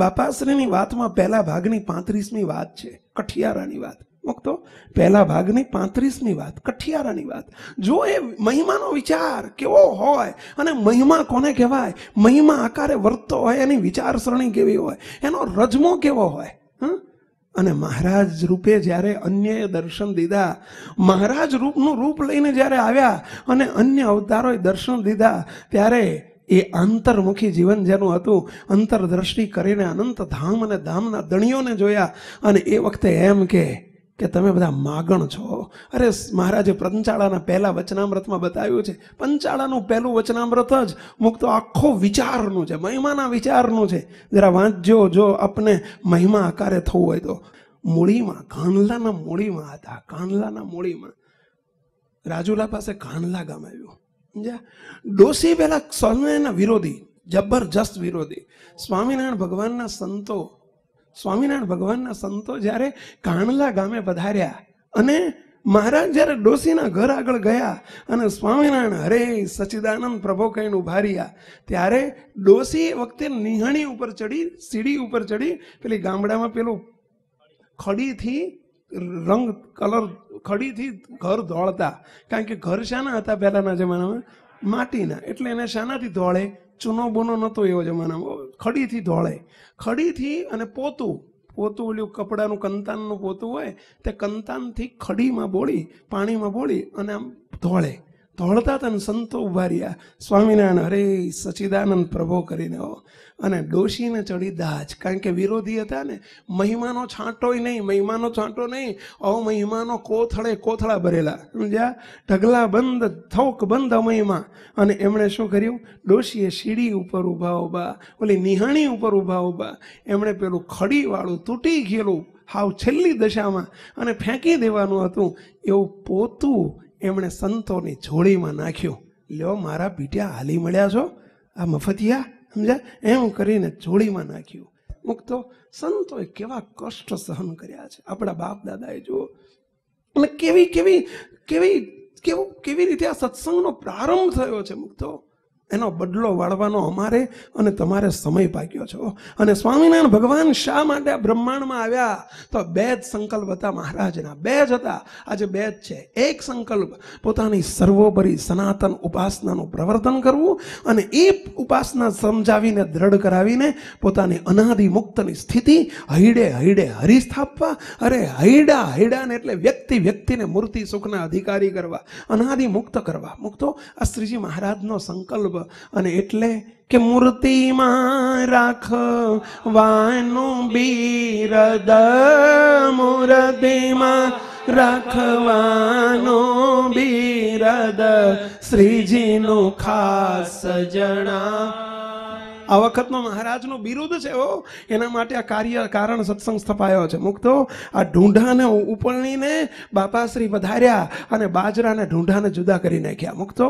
बापाश्रीनी वात में पहला भागनी 35मी वात छे, कठियारानी वात। मुक्तो पहला भागनी 35मी वात, कठियारानी वात। जो ए महिमानो विचार केवो होय अने महिमा कोने कहेवाय, महिमा आकारे वर्तो होय, एनी विचारसरणी केवी होय, एनो रजमो केवो होय। अने महाराज रूपे ज्यारे अन्य दर्शन दीधा, महाराज रूपनुं रूप लईने ज्यारे आव्या अने अन्य अवतारोए दर्शन दीधा, त्यारे ए अंतर्मुखी जीवन जेनुं हतुं, अंतरदृष्टि करीने अनंत धाम अने धामना दणियोने जोया। अने ए वखते एम के तमे बधा मागण छो। अरे महाराजे पंचाळाना पहला वचनामृतमां बताव्युं छे, पंचाळानुं पहलुं वचनामृत ज मुक्तो आखो विचारनुं छे, महिमाना विचारनुं छे। जरा वांचजो जो आपने महिमा आकारे थवुं होय तो। मूळीमां कानलाना मूळीमां हता, कानलाना मूळीमां राजुला पासे कानला गाम આવ્યું। डोसी पहला स्वामीनारायण विरोधी जबरदस्त विरोधी। स्वामीनारायण भगवानना संतो, स्वामीनारायण भगवानना संतो જ્યારે કાણલા ગામે પધાર્યા અને મહારાજ જ્યારે ડોસીના ઘર આગળ ગયા અને સ્વામિનારાયણ હરે સચિદાનંદ પ્રભો કહીને ઉભા રહ્યા, ત્યારે ડોસી એ વખતે નિહણી ઉપર ચડી, સીડી ઉપર ચડી, પેલી ગામડામાં પેલું ખડીથી રંગ કલર, ખડીથી ઘર ધોળતા, કારણ કે ઘર શાના હતા પહેલાના જમાનામાં? માટીના, એટલે એને શાનાથી ધોળે? ચૂનો બોનો નહોતો એવો જમાનામાં, ખડીથી ધોળે, ખડીથી અને પોતું, પોતું ઓલું કપડાનું કંતાનનું પોતું હોય તે કંતાનથી ખડીમાં બોળી, પાણીમાં બોળી અને આમ ધોળે, ધોળતા તને સંતો ઉભા રહ્યા સ્વામિનારાયણ હરે સચિદાનંદ પ્રભો કરીને, અને ડોશીને ચડી દાજ, કારણ કે વિરોધી હતા ને, મહિમાનો છાંટોય નહીં, મહિમાનો છાંટો નહીં, ઓ મહિમાનો કોથળે કોથળા ભરેલા, સમજ્યા? ઢગલા બંધ, થોક બંધ મહિમા. અને એમણે શું કર્યું? ડોશીએ સીડી ઉપર ઊભા ઊભા, ઓલી નિહાણી ઉપર ઊભા ઊભા એમણે પેલું ખડીવાળું તૂટી ગયેલું હાવ છેલ્લી દશામાં અને ફેંકી દેવાનું હતું એવું પોતું એમણે સંતોની જોડીમાં નાખ્યું. લ્યો મારા પીટ્યા, હાલી મળ્યા છો આ મફતિયા, સમજા? એમ કરીને જોડીમાં નાખ્યું. મુક્તો સંતોએ કેવા કષ્ટ સહન કર્યા છે, આપણા બાપ દાદાએ જુઓ, અને કેવી કેવી કેવી કેવું કેવી રીતે આ સત્સંગનો પ્રારંભ થયો છે. મુક્તો એનો બદલો વાળવાનો અમારે અને તમારે સમય પાક્યો છો. અને સ્વામિનારાયણ ભગવાન શા માટે બ્રહ્માંડમાં આવ્યા? તો બે જ સંકલ્પ હતા મહારાજના, બે જ હતા, આજે બે જ છે. એક સંકલ્પ પોતાની સર્વોપરી સનાતન ઉપાસનાનું પ્રવર્તન કરવું, અને એ ઉપાસના સમજાવીને દ્રઢ કરાવીને પોતાની અનાદિ મુક્તની સ્થિતિ હૈડે હૈડે હરિ સ્થાપવા. અરે હૈડા હૈડાને એટલે વ્યક્તિ વ્યક્તિને મૂર્તિ સુખના અધિકારી કરવા, અનાદિ મુક્ત કરવા. મુક્તો આ શ્રીજી મહારાજનો સંકલ્પ, અને એટલે કે મૂર્તિમાં રાખવાનું બિરદ, મૂર્તિમાં રાખવાનું બિરદ શ્રીજીનું ખાસ જણા. આ વખતનો મહારાજનો બિરુદ છે એવો, એના માટે આ કાર્ય કારણ સત્સંગ સ્થપાયો છે. મુક્તો આ ઢૂંઢાને ઉપરણીને બાપાશ્રી વધાર્યા અને બાજરાને ઢૂંઢાને જુદા કરી નાખ્યા. મુક્તો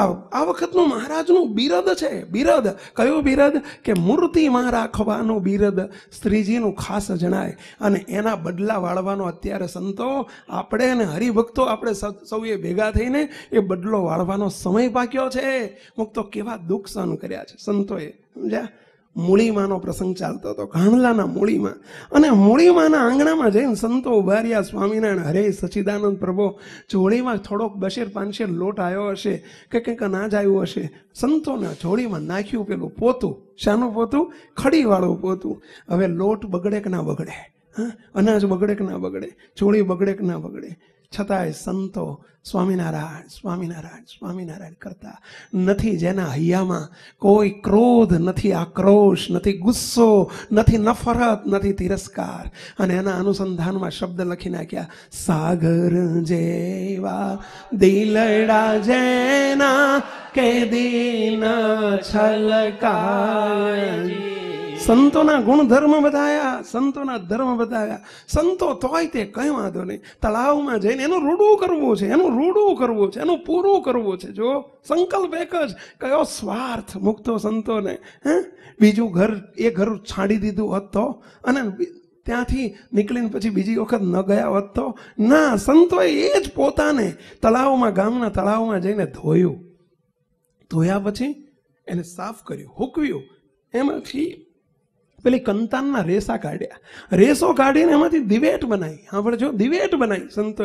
આ વખતનું મહારાજનું બિરદ છે, બિરદ. કયું બિરદ? કે મૂર્તિમાં રાખવાનું બિરદ સ્ત્રીજીનું ખાસ જણાય, અને એના બદલા વાળવાનો અત્યારે સંતો આપણે અને હરિભક્તો આપણે સૌએ ભેગા થઈને એ બદલો વાળવાનો સમય પાક્યો છે. મુક્તો કેવા દુઃખ સહન કર્યા છે સંતોએ, સમજ્યા? મૂળીમાનો પ્રસંગ ચાલતો હતો, કાણલાના મૂળીમાં, અને મૂળીમાના આંગણામાં જઈને સંતો ઉભા રહ્યા સ્વામિનારાયણ હરે સચિદાનંદ પ્રભો. જોડીમાં થોડોક બશેર પાંચેર લોટ આવ્યો હશે કે કંઈક અનાજ આવ્યું હશે, સંતોના જોડીમાં નાખ્યું પેલું પોતું. શાનું પોતું? ખડીવાળું પોતું. હવે લોટ બગડે કે ના બગડે, હા, અનાજ બગડે કે ના બગડે, જોડી બગડે કે ના બગડે, છતાંય સંતો સ્વામિનારાયણ સ્વામિનારાયણ સ્વામિનારાયણ કરતા નથી. જેના હૈયામાં કોઈ ક્રોધ નથી, આક્રોશ નથી, ગુસ્સો નથી, નફરત નથી, તિરસ્કાર. અને એના અનુસંધાનમાં શબ્દ લખી નાખ્યા, સાગર જેવા દિલડા જેના કે દિન છલકાય. સંતોના ગુણધર્મ બતાવ્યા, સંતોના ધર્મ બતાવ્યા. સંતો તોય તે કંઈ વાંધો નહીં, તળાવમાં જઈને એનું રૂડું કરવું છે, એનું રૂડું કરવું છે, એનું પૂરું કરવું છે. જો સંકલ્પ એક જ, કયો સ્વાર્થ? મુક્તો સંતોને હે બીજું ઘર, એ ઘર છાંડી દીધું હોત તો, અને ત્યાંથી નીકળીને પછી બીજી વખત ન ગયા હોત તો? ના, સંતોએ એ જ પોતાને તળાવમાં, ગામના તળાવમાં જઈને ધોયું, ધોયા પછી એને સાફ કર્યું, હૂકવ્યું, એમાંથી પેલી કંતાનના રેસા કાઢ્યા, રેસો કાઢીને એમાંથી દિવેટ બનાવી. સાંભળજો, દિવેટ બનાવી સંતો.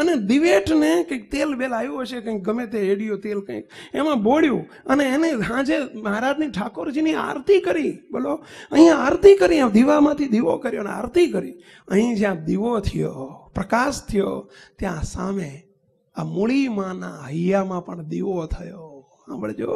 અને દિવેટને કંઈક તેલ બેલ આવ્યું હશે, કંઈક ગમે તે એડિયું તેલ કંઈક એમાં બોળ્યું, અને એને સાંજે મહારાજની ઠાકોરજીની આરતી કરી. બોલો, અહીંયા આરતી કરી, દીવામાંથી દીવો કર્યો અને આરતી કરી. અહીં જ્યાં દીવો થયો, પ્રકાશ થયો, ત્યાં સામે આ મૂળીમાના હૈયામાં પણ દીવો થયો. સાંભળજો,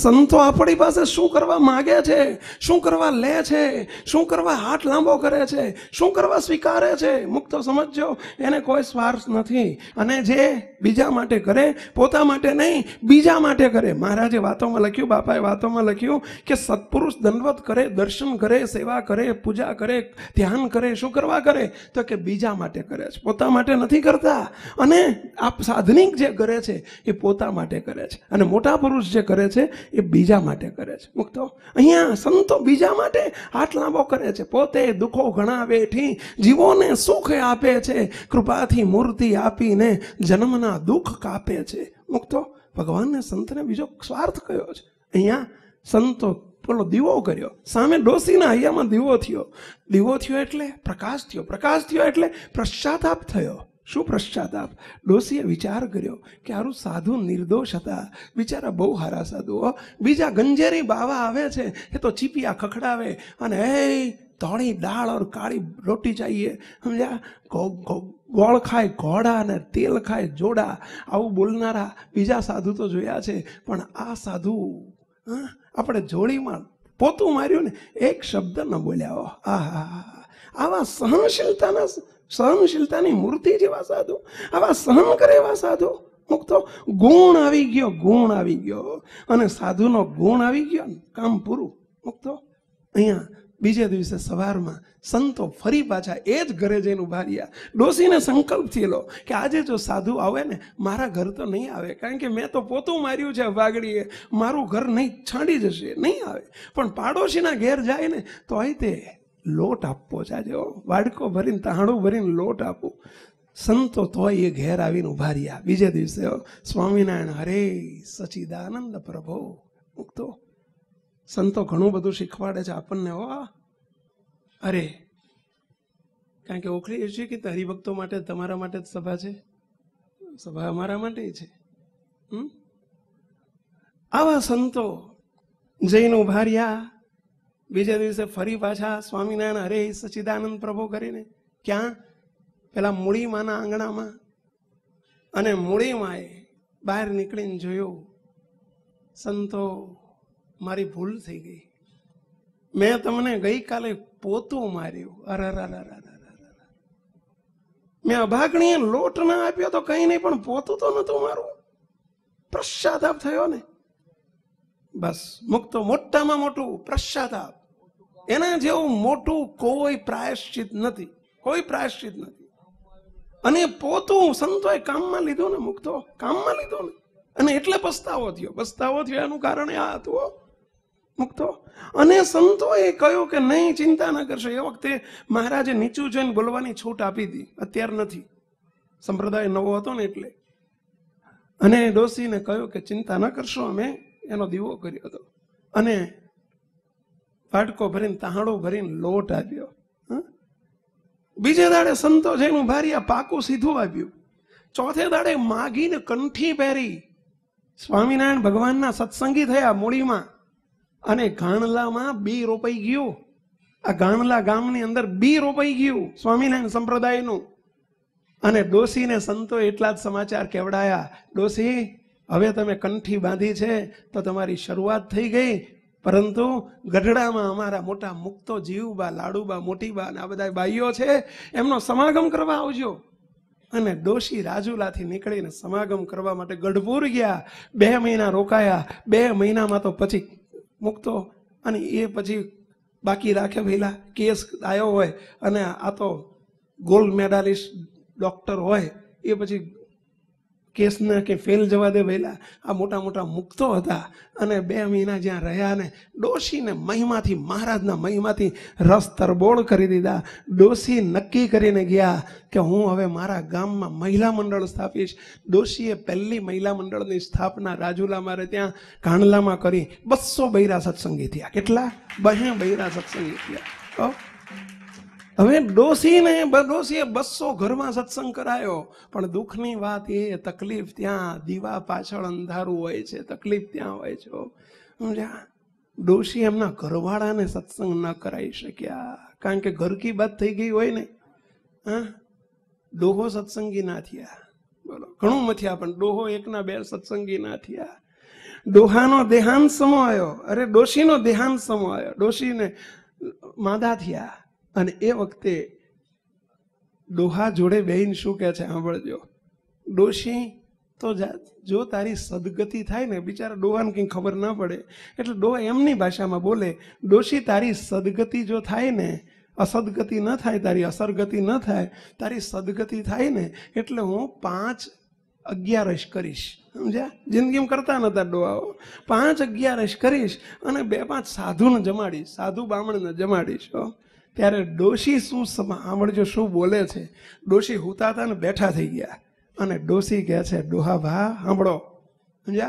સંતો આપણી પાસે શું કરવા માગે છે, શું કરવા લે છે, શું કરવા હાથ લાંબો કરે છે, શું કરવા સ્વીકારે છે. મુક્તો સમજો, એને કોઈ સ્વાર્થ નથી, અને જે બીજા માટે કરે, પોતા માટે નહીં, બીજા માટે કરે. મહારાજે વાતોમાં લખ્યું, બાપાએ વાતોમાં લખ્યું કે સત્પુરુષ દંડવત કરે, દર્શન કરે, સેવા કરે, પૂજા કરે, ધ્યાન કરે. શું કરવા કરે? તો કે બીજા માટે કરે છે, પોતા માટે નથી કરતા. અને આ સાધનિક જે કરે છે એ પોતા માટે કરે છે. અને મોટા પુરુષ પુરુષ જે કરે છે એ બીજા માટે કરે છે. મુક્તો અહીંયા સંતો બીજા માટે હાથ લાંબો કરે છે, પોતે દુઃખો ઘણા વેઠી જીવોને સુખ આપે છે, કૃપાથી મૂર્તિ આપીને જન્મના દુઃખ કાપે છે. મુક્તો ભગવાનને સંતને બીજો સ્વાર્થ કયો છે? અહીંયા સંતો પેલો દીવો કર્યો, સામે ડોસીના હૈયામાં દીવો થયો, દીવો થયો એટલે પ્રકાશ થયો, પ્રકાશ થયો એટલે પશ્ચાતાપ થયો. શું પશ્ચાતાપ? ડોસીએ વિચાર કર્યો કે આરું સાધુ નિર્દોષ હતા, બિચારા બહુ હારા સાધુઓ, બીજા ગંજેરી બાવા આવે છે એ તો ચીપિયા ખખડાવે અને એ ધોળી દાળ ઓર કાળી રોટી ચાહીએ, સમજ્યા? ગોળ ખાય ઘોડા અને તેલ ખાય જોડા, આવું બોલનારા બીજા સાધુ તો જોયા છે, પણ આ સાધુ હા આપણે જોડીમાં પોતું માર્યું ને એક શબ્દ ન બોલ્યા. આહા, આવા સહનશીલતાના સહનશીલતાની મૂર્તિ જેવા સાધુ, આવા સહન કરે એવા સાધુ. મુક્તો ગુણ આવી ગયો, ગુણ આવી ગયો, અને સાધુનો ગુણ આવી ગયો ને કામ પૂરું. મુક્તો અહીંયા બીજે દિવસે સવારમાં સંતો ફરી પાછા એ જ ઘરે જઈને ઉભા રહ્યા. ડોસીને સંકલ્પ થયેલો કે આજે જો સાધુ આવે ને મારા ઘર તો નહીં આવે, કારણ કે મેં તો પોતું માર્યું છે વાગડીએ, મારું ઘર નહીં છાંડી જશે, નહીં આવે. પણ પાડોશીના ઘેર જાય ને તો અહીં તે લોટ આપવો જાજો, વાડકો ભરીને તાંડું ભરીને લોટ આપવું. સંતો તોય એ ઘેર આવીને ઉભા રહ્યા. બીજે દિવસે સ્વામિનારાયણ હરે સચિદાનંદ પ્રભો. મુક્તો સંતો ઘણું બધું શીખવાડે છે આપણને હો. અરે કારણ કે ઓળખીએ છીએ કે હરિભક્તો માટે, તમારા માટે જ સભા છે, સભા અમારા માટે છે. આવા સંતો જઈને ઉભા રહ્યા. બીજા દિવસે ફરી પાછા સ્વામિનારાયણ હરે સચિદાનંદ પ્રભો કરીને ક્યાં પેલા મૂળીમાના આંગણામાં, અને મૂળીમાએ બહાર નીકળીને જોયું સંતો મારી ભૂલ થઈ ગઈ, મેં તમને ગઈકાલે પોતું માર્યું, અરરરરરરરર, મેં અભાગણીએ લોટ ના આપ્યો તો કંઈ નહીં, પણ પોતું તો નતું મારું. પશ્ચાતાપ થયો ને બસ. મુક્તો મોટામાં મોટું પશ્ચાતાપ, એના જેવું મોટું કોઈ પ્રાયશ્ચિત નથી, કોઈ પ્રાયશ્ચિત નથી. અને પોતું સંતોએ કામમાં લીધું ને મુક્તો, કામમાં લીધું ને, અને એટલે પસ્તાવો થયો. પસ્તાવો થયો એનું કારણ આ હતું મુક્તો. અને સંતોએ કહ્યું કે નહીં, ચિંતા ન કરશો. એ વખતે મહારાજે નીચું જોઈને બોલવાની છૂટ આપી હતી, અત્યાર નથી, સંપ્રદાય નવો હતો ને એટલે. અને ડોસીને કહ્યું કે ચિંતા ન કરશો, અમે એનો દીવો કર્યો હતો અને વાટકો ભરીને તાંડો ભરીને લોટ આપ્યો. બીજે દાડે સંતો જઈને ઉભા રહ્યા, પાકું સીધું આપ્યું. ચોથે દાડે માગીને કંઠી પહેરી સ્વામિનારાયણ ભગવાનના સત્સંગી થયા મૂળીમાં. અને ગાણલામાં બી રોપાઈ ગયું, આ ગાણલા ગામની અંદર બી રોપાઈ ગયું સ્વામિનારાયણ સંપ્રદાયનું. અને ડોસીને સંતો એટલા જ સમાચાર કેવડાયા, ડોસી હવે તમે કંઠી બાંધી છે તો તમારી શરૂઆત થઈ ગઈ, પરંતુ ગઢડામાં અમારા મોટા મુક્તો જીવબા, લાડુબા, મોટીબા અને આ બધા ભાઈઓ છે એમનો સમાગમ કરવા આવજો. અને ડોશી રાજુલાથી નીકળીને સમાગમ કરવા માટે ગઢપુર ગયા. 2 મહિના રોકાયા. 2 મહિનામાં તો પછી મુક્તો, અને એ પછી બાકી રાખે ભેલા કેસ આવ્યો હોય, અને આ તો ગોલ્ડ મેડાલિસ્ટ ડૉક્ટર હોય, એ પછી કેસને કે ફેલ જવા દે ભેલા. આ મોટા મોટા મુક્તો હતા, અને 2 મહિના જ્યાં રહ્યા ને ડોશીને મહિમાથી, મહારાજના મહિમાથી રસ તરબોળ કરી દીધા. ડોશી નક્કી કરીને ગયા કે હું હવે મારા ગામમાં મહિલા મંડળ સ્થાપીશ. ડોશીએ પહેલી મહિલા મંડળની સ્થાપના રાજુલામાં રહે ત્યાં કાંડલામાં કરી. 200 બૈરા સત્સંગી થયા. કેટલા? 200 બૈરા સત્સંગી થયા. હવે ડોસીએ 200 ઘરમાં સત્સંગ કરાયો. પણ દુઃખની વાત એ, તકલીફ ત્યાં દીવા પાછળ અંધારું હોય છે, તકલીફ ત્યાં હોય છે. સમજ્યા? ડોસી એમના ઘરવાળાને સત્સંગ ન કરાવી શક્યા, કારણ કે ઘર કી બાત થઈ ગઈ હોય ને. હા, ડોહો સત્સંગી ના થયા. બોલો, ઘણું મથ્યા પણ ડોહો એકના બે સત્સંગી ના થયા. ડોહાનો દેહાંત સમો આવ્યો. અરે ડોશીનો દેહાંત સમો આવ્યો. ડોશીને માદા થયા. અને એ વખતે ડોહા જોડે બેહીને શું કહે છે સાંભળજો. ડોશી તો જો તારી સદગતિ થાય ને, બિચારા ડોહાને કંઈ ખબર ના પડે એટલે ડોહા એમની ભાષામાં બોલે, ડોશી તારી સદગતિ જો થાય ને, અસદગતિ ન થાય તારી, અસરગતિ ન થાય, તારી સદગતિ થાય ને એટલે હું 5 11 करीश, समझा? जिंदगी में करता ना था दुआओ, 5-11 करीश अने 2-5 साधु ने जमाडीश, साधु बामण ने जमाडीश। त्यारे डोशी शू सांभळजो, शू बोले छे। डोशी हूता था ने बैठा थई गया अने डोशी कहे छे, डोहा भा सांभळो, समझा?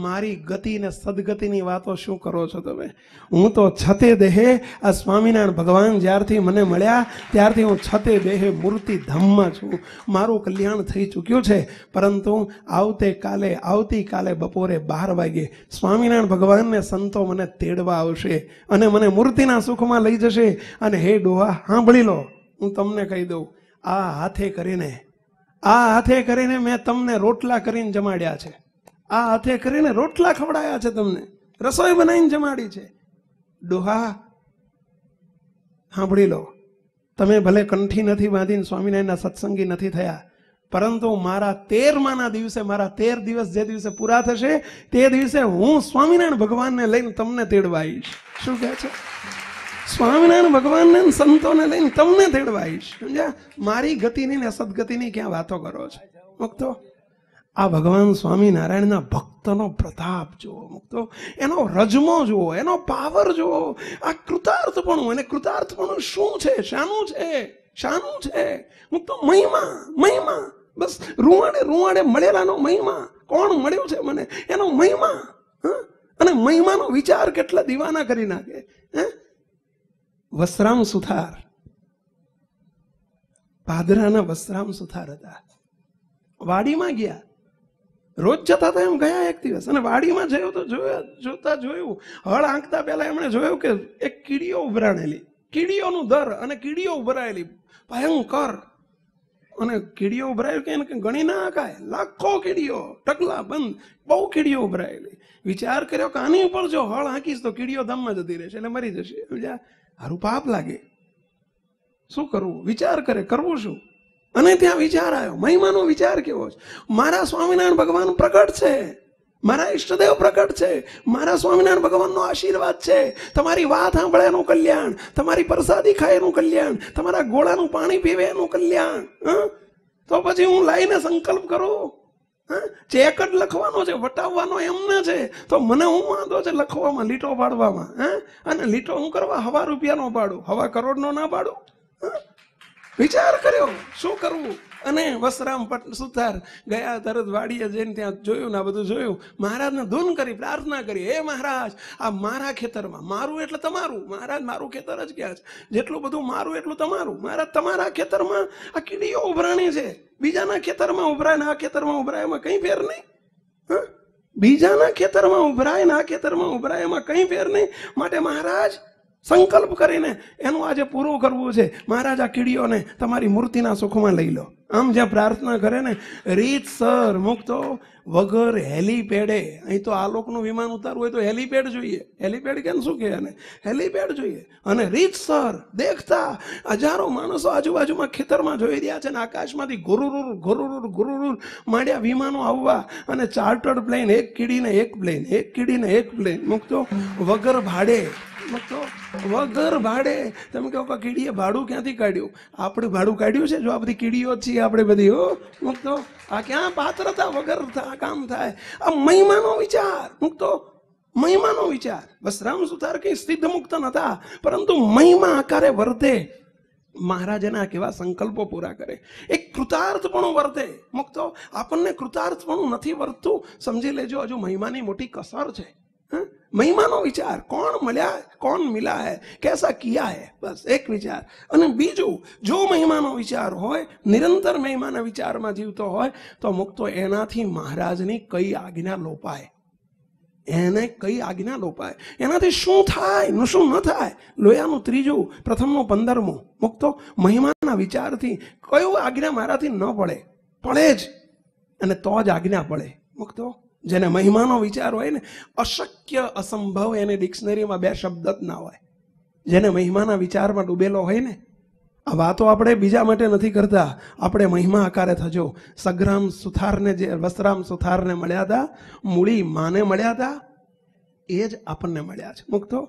मारी गति ने सदगति नी वातो शू करो छो तमे? हूँ तो छते देहे आ स्वामीनारायण भगवान ज्यारथी मने मळ्या त्यारथी हूँ छते देहे मूर्ति धम्मा छूं। मारू कल्याण थई चूक्युं छे, परंतु आवती काले बपोरे 12 वागे स्वामीनारायण भगवान ने संतो मने तेड़वा आवशे अने मने मूर्तिना सुखमां लई जशे। अने हे डोहा सांभळी लो, हूँ तमने कही दऊं, आ हाथे करीने मैं तमने रोटला करीने जमाड्या छे। आ हाथे करीने रोटला खवड़ाया छे, तमने रसोई बनाईने जमाड़ी छे। डोहा सांभळी लो, तमे भले कंठी नथी बांधीने स्वामीनारायणना सत्संगी नथी थया, परंतु मारा 13माना दिवसे, मारा 13 दिवस जे दिवसे पूरा थशे ते दिवसे हूँ स्वामीनारायण भगवानने लईने तमने तेड़वा आवीश। शुं कहे छे? स्वामीनारायण भगवान ने संतो ने लईने तमने तेड़वा आवीश, समझ्या? मारी गतिनी ने सदगतिनी क्यां वातो करो छो? मुक्तो आ भगवान स्वामीनारायण ना भक्त नो प्रताप जुओ, मुक्तो एनो रजमो जुओ, एनो पावर जुओ। आ कृतार्थपणुं, एने कृतार्थपणुं शुं छे? शानु छे? मुक्तो महिमा, बस रुवाड़े मळेलानो महिमा। कोण मळ्युं छे मने? एनो महिमा। अने महिमानो विचार केटला दीवाना करी नाखे। पादराना वसराम सुथार हता, वाडीमां गया, रोज जता था एम गया। एक दिवस वाड़ी में जो तो जोता जो हल आंकता पहला एमने जोयुं के एक कीड़ियो उभराणेली, कीड़ियोनुं दर अने कीड़ियो उभरायेली, भयंकर। अने कीड़ियो उभरायो के गणी ना हकाय, लाखों कीड़ियो टकला बंद, बहु कीड़ियो उभरायेली। विचार कर्यो के आनी उपर जो हल आंकीश तो कीड़ियो धाममां जती रहेशे एटले मरी जशे, समझ्या? हारू पाप लागे, शुं करवुं? विचार करे, करवुं शुं? अने त्यां विचार आव्यो, महिमानो विचार केवो छे? मारा स्वामीनारायण भगवान प्रकट छे, मारा इष्टदेव प्रकट छे, मारा स्वामीनारायण भगवाननो आशीर्वाद छे। तमारी वात सांभळेनु कल्याण, तमारी प्रसादी खाएनु कल्याण, तमारा गोळानु पाणी पीवेनु कल्याण। तो पछी हूँ लाईने संकल्प करूं? चेक ज लखवानो छे, वटाववानो एमने छे, तो मने हूँ वांधो छे लखवामां, लीटो पाडवामां? अने लीटो हूँ करवा 1000 રૂપિયાનો पाडुं, 1000 કરોડનો ना पाडुं? विचार करो, शू करवू? अने वसराम पट सुथार गया, तरत वाड़ीए जईने त्यां जोयुं ने बधुं जोयुं। महाराजने धून करी, प्रार्थना करी, हे महाराज आ मारा खेतरमां, मारुं एटले तमारुं, महाराज मारुं खेतर ज क्या छे, जेटलुं बधुं मारुं एटलुं तमारुं। महाराज तमारा खेतरमां आ कीड़ियो उभराणी छे, बीजाना खेतरमां उभराय ने आ खेतरमां उभराय एमां कंई फेर नहीं। बीजाना खेतरमां उभराय ने आ खेतरमां उभराय एमां कंई फेर नहीं। माटे महाराज संकल्प करीने एनु आजे पूरो करवो छे। महाराज आ कीड़ियोने तमारी मूर्तिना सुखमां लई लो। आम जे प्रार्थना करे ने रीतसर, मुक्तो, वगर हेलीपेडे, अहीं तो आ लोकनुं विमान उतारवुं होय तो हेलीपेड जोईए। हेलीपेड केम शुं कहे आने? हेलीपेड जोईए। अने रीतसर देखता हजारों माणसो आजुबाजुमां खेतरमां जोई रह्या छे ने आकाशमांथी घुरुरुर मांड्या विमानो आववा अने चार्टर्ड प्लेन, एक कीड़ीने एक प्लेन, मुक्तो, वगर भाड़े। वगर भाड़े, तमे कहो के कीड़ीए भाड़ू क्यांथी काढ्युं? आपणे भाड़ू काढ्युं छे? जो आ बधी कीड़ीओ छे आपणे बधी, हो मुक्तो, आ क्यां पात्रता वगर था काम थाय? आ महिमानो विचार, मुक्तो, महिमानो विचार। वसराम सुथार के सिद्ध मुक्त नता, परंतु महिमा आकारे वर्ते। महाराजना केवा संकल्पो पूरा करे, एक कृतार्थपणुं वर्ते। मुक्तो, आपणने कृतार्थपणुं नथी वर्तुं, समजी लेजो, हजू महिमानी मोटी कसर छे। महिमानो विचार, कौन मिला है, कैसा किया है, बस एक विचार। अने बीजू, जो महिमानो विचार होय, निरंतर महिमाना विचारमां जीवतो होय तो मुक्तो एनाथी महाराजनी कई आज्ञा लोपाय, एने कई आज्ञा लोपाय, एनाथी शुं थाय न शुं न थाय। लोयानुं 3 प्रथमनो 15मो, मुक्तो, महिमाना विचारथी कयो आज्ञा माराथी न पड़े, पड़े ज, अने तो ज आज्ञा पड़े। मुक्तो, जेने महिमानो विचार होय ने, अशक्य असंभव एने डिक्शनरीमां 2 शब्द ज ना होय। जेने महिमाना विचारमां डूबेलो होय ने, आ वातो आपणे बीजा माटे नथी करता, आपणे महिमा आकारे थजो। वसराम सुथारने मळ्या हता, मूळी माने मळ्या हता, ए ज आपणने मळ्या छे। मुक्तो,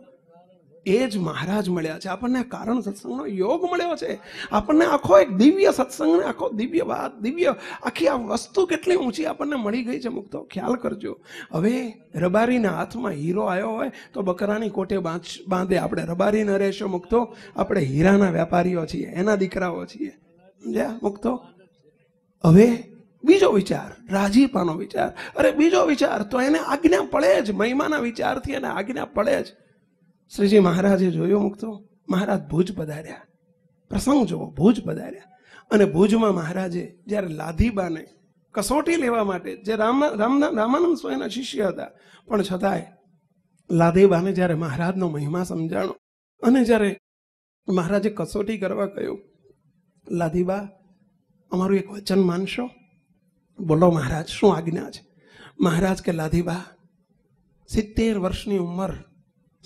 एज महाराज मळ्या छे आपने कारण सत्संगनो योग मळ्यो छे आपने आखो एक दिव्य सत्संग आखो दिव्य बात दिव्य आखी आ वस्तु केटली ऊंची आपने मळी गई छे मुक्तो ख्याल करजो। हवे रबारीना हाथमां हीरो आव्यो होय तो बकरानी कोटे बांधे आपणे रबारी न रहेशो मुक्तो, आपणे हीराना व्यापारीओ छीए एना दीकराओ छीए समज्या मुक्तो। हवे बीजो विचार राजीपानो विचार, अरे बीजो विचार तो एने आज्ञा पड़े ज, महिमाना विचारथी एने आज्ञा पड़े ज। श्रीजी महाराजे जोयो मुक्तो, महाराज भुज पधार्या, प्रसंग जोवो, भुज पधार्या अने भुजमां महाराजे ज्यारे लाधीबाने कसोटी लेवा माटे, जे रामानंद स्वामीना शिष्य हता पण छतांय लाधीबाने ज्यारे महाराजनो महिमा समजाणो अने ज्यारे महाराजे कसोटी करवा कह्यो, लाधीबा अमारुं एक वचन मानशो? बोलो महाराज शू आज्ञा छे? महाराज के लाधीबा 70 वर्षनी उमर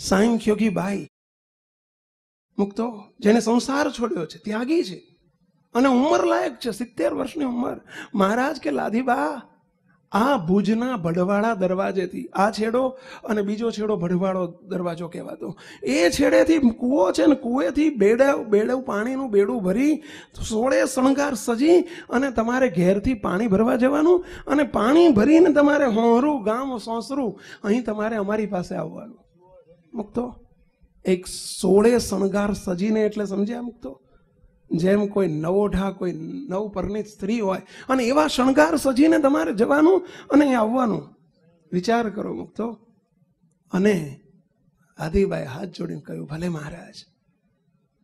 सांख्योगी बाई मुक्तो जेने संसार छोड़्यो छे त्यागी छे अने उमर लायक छे 70 वर्षनी उमर। महाराज के लाधीबा आ भुजना भड़वाड़ा दरवाजे थी आ छेड़ो अने बीजो छेड़ो भड़वाड़ो दरवाजो कहेवातो, ए छेड़ेथी कूवो छे ने कूवेथी बेड़ू पाणीनुं बेड़ू भरी सोळे शणगार सजी अने तमारे घेरथी पाणी भरवा जवानुं अने पाणी भरीने तमारे होरू गाम सोसरू अहीं तमारे अमारी पासे आववानुं मुक्तो। एक सोळे शणगार सजीने एटले समज्या मुक्तो जेम कोई नवोढ़ा कोई नव परिणीत स्त्री होय अने एवा शणगार सजीने तमारे जवानुं अने आववानुं, विचार करो मुक्तो। अने आदिबाई हाथ जोड़ीने कह्युं, भले महाराज।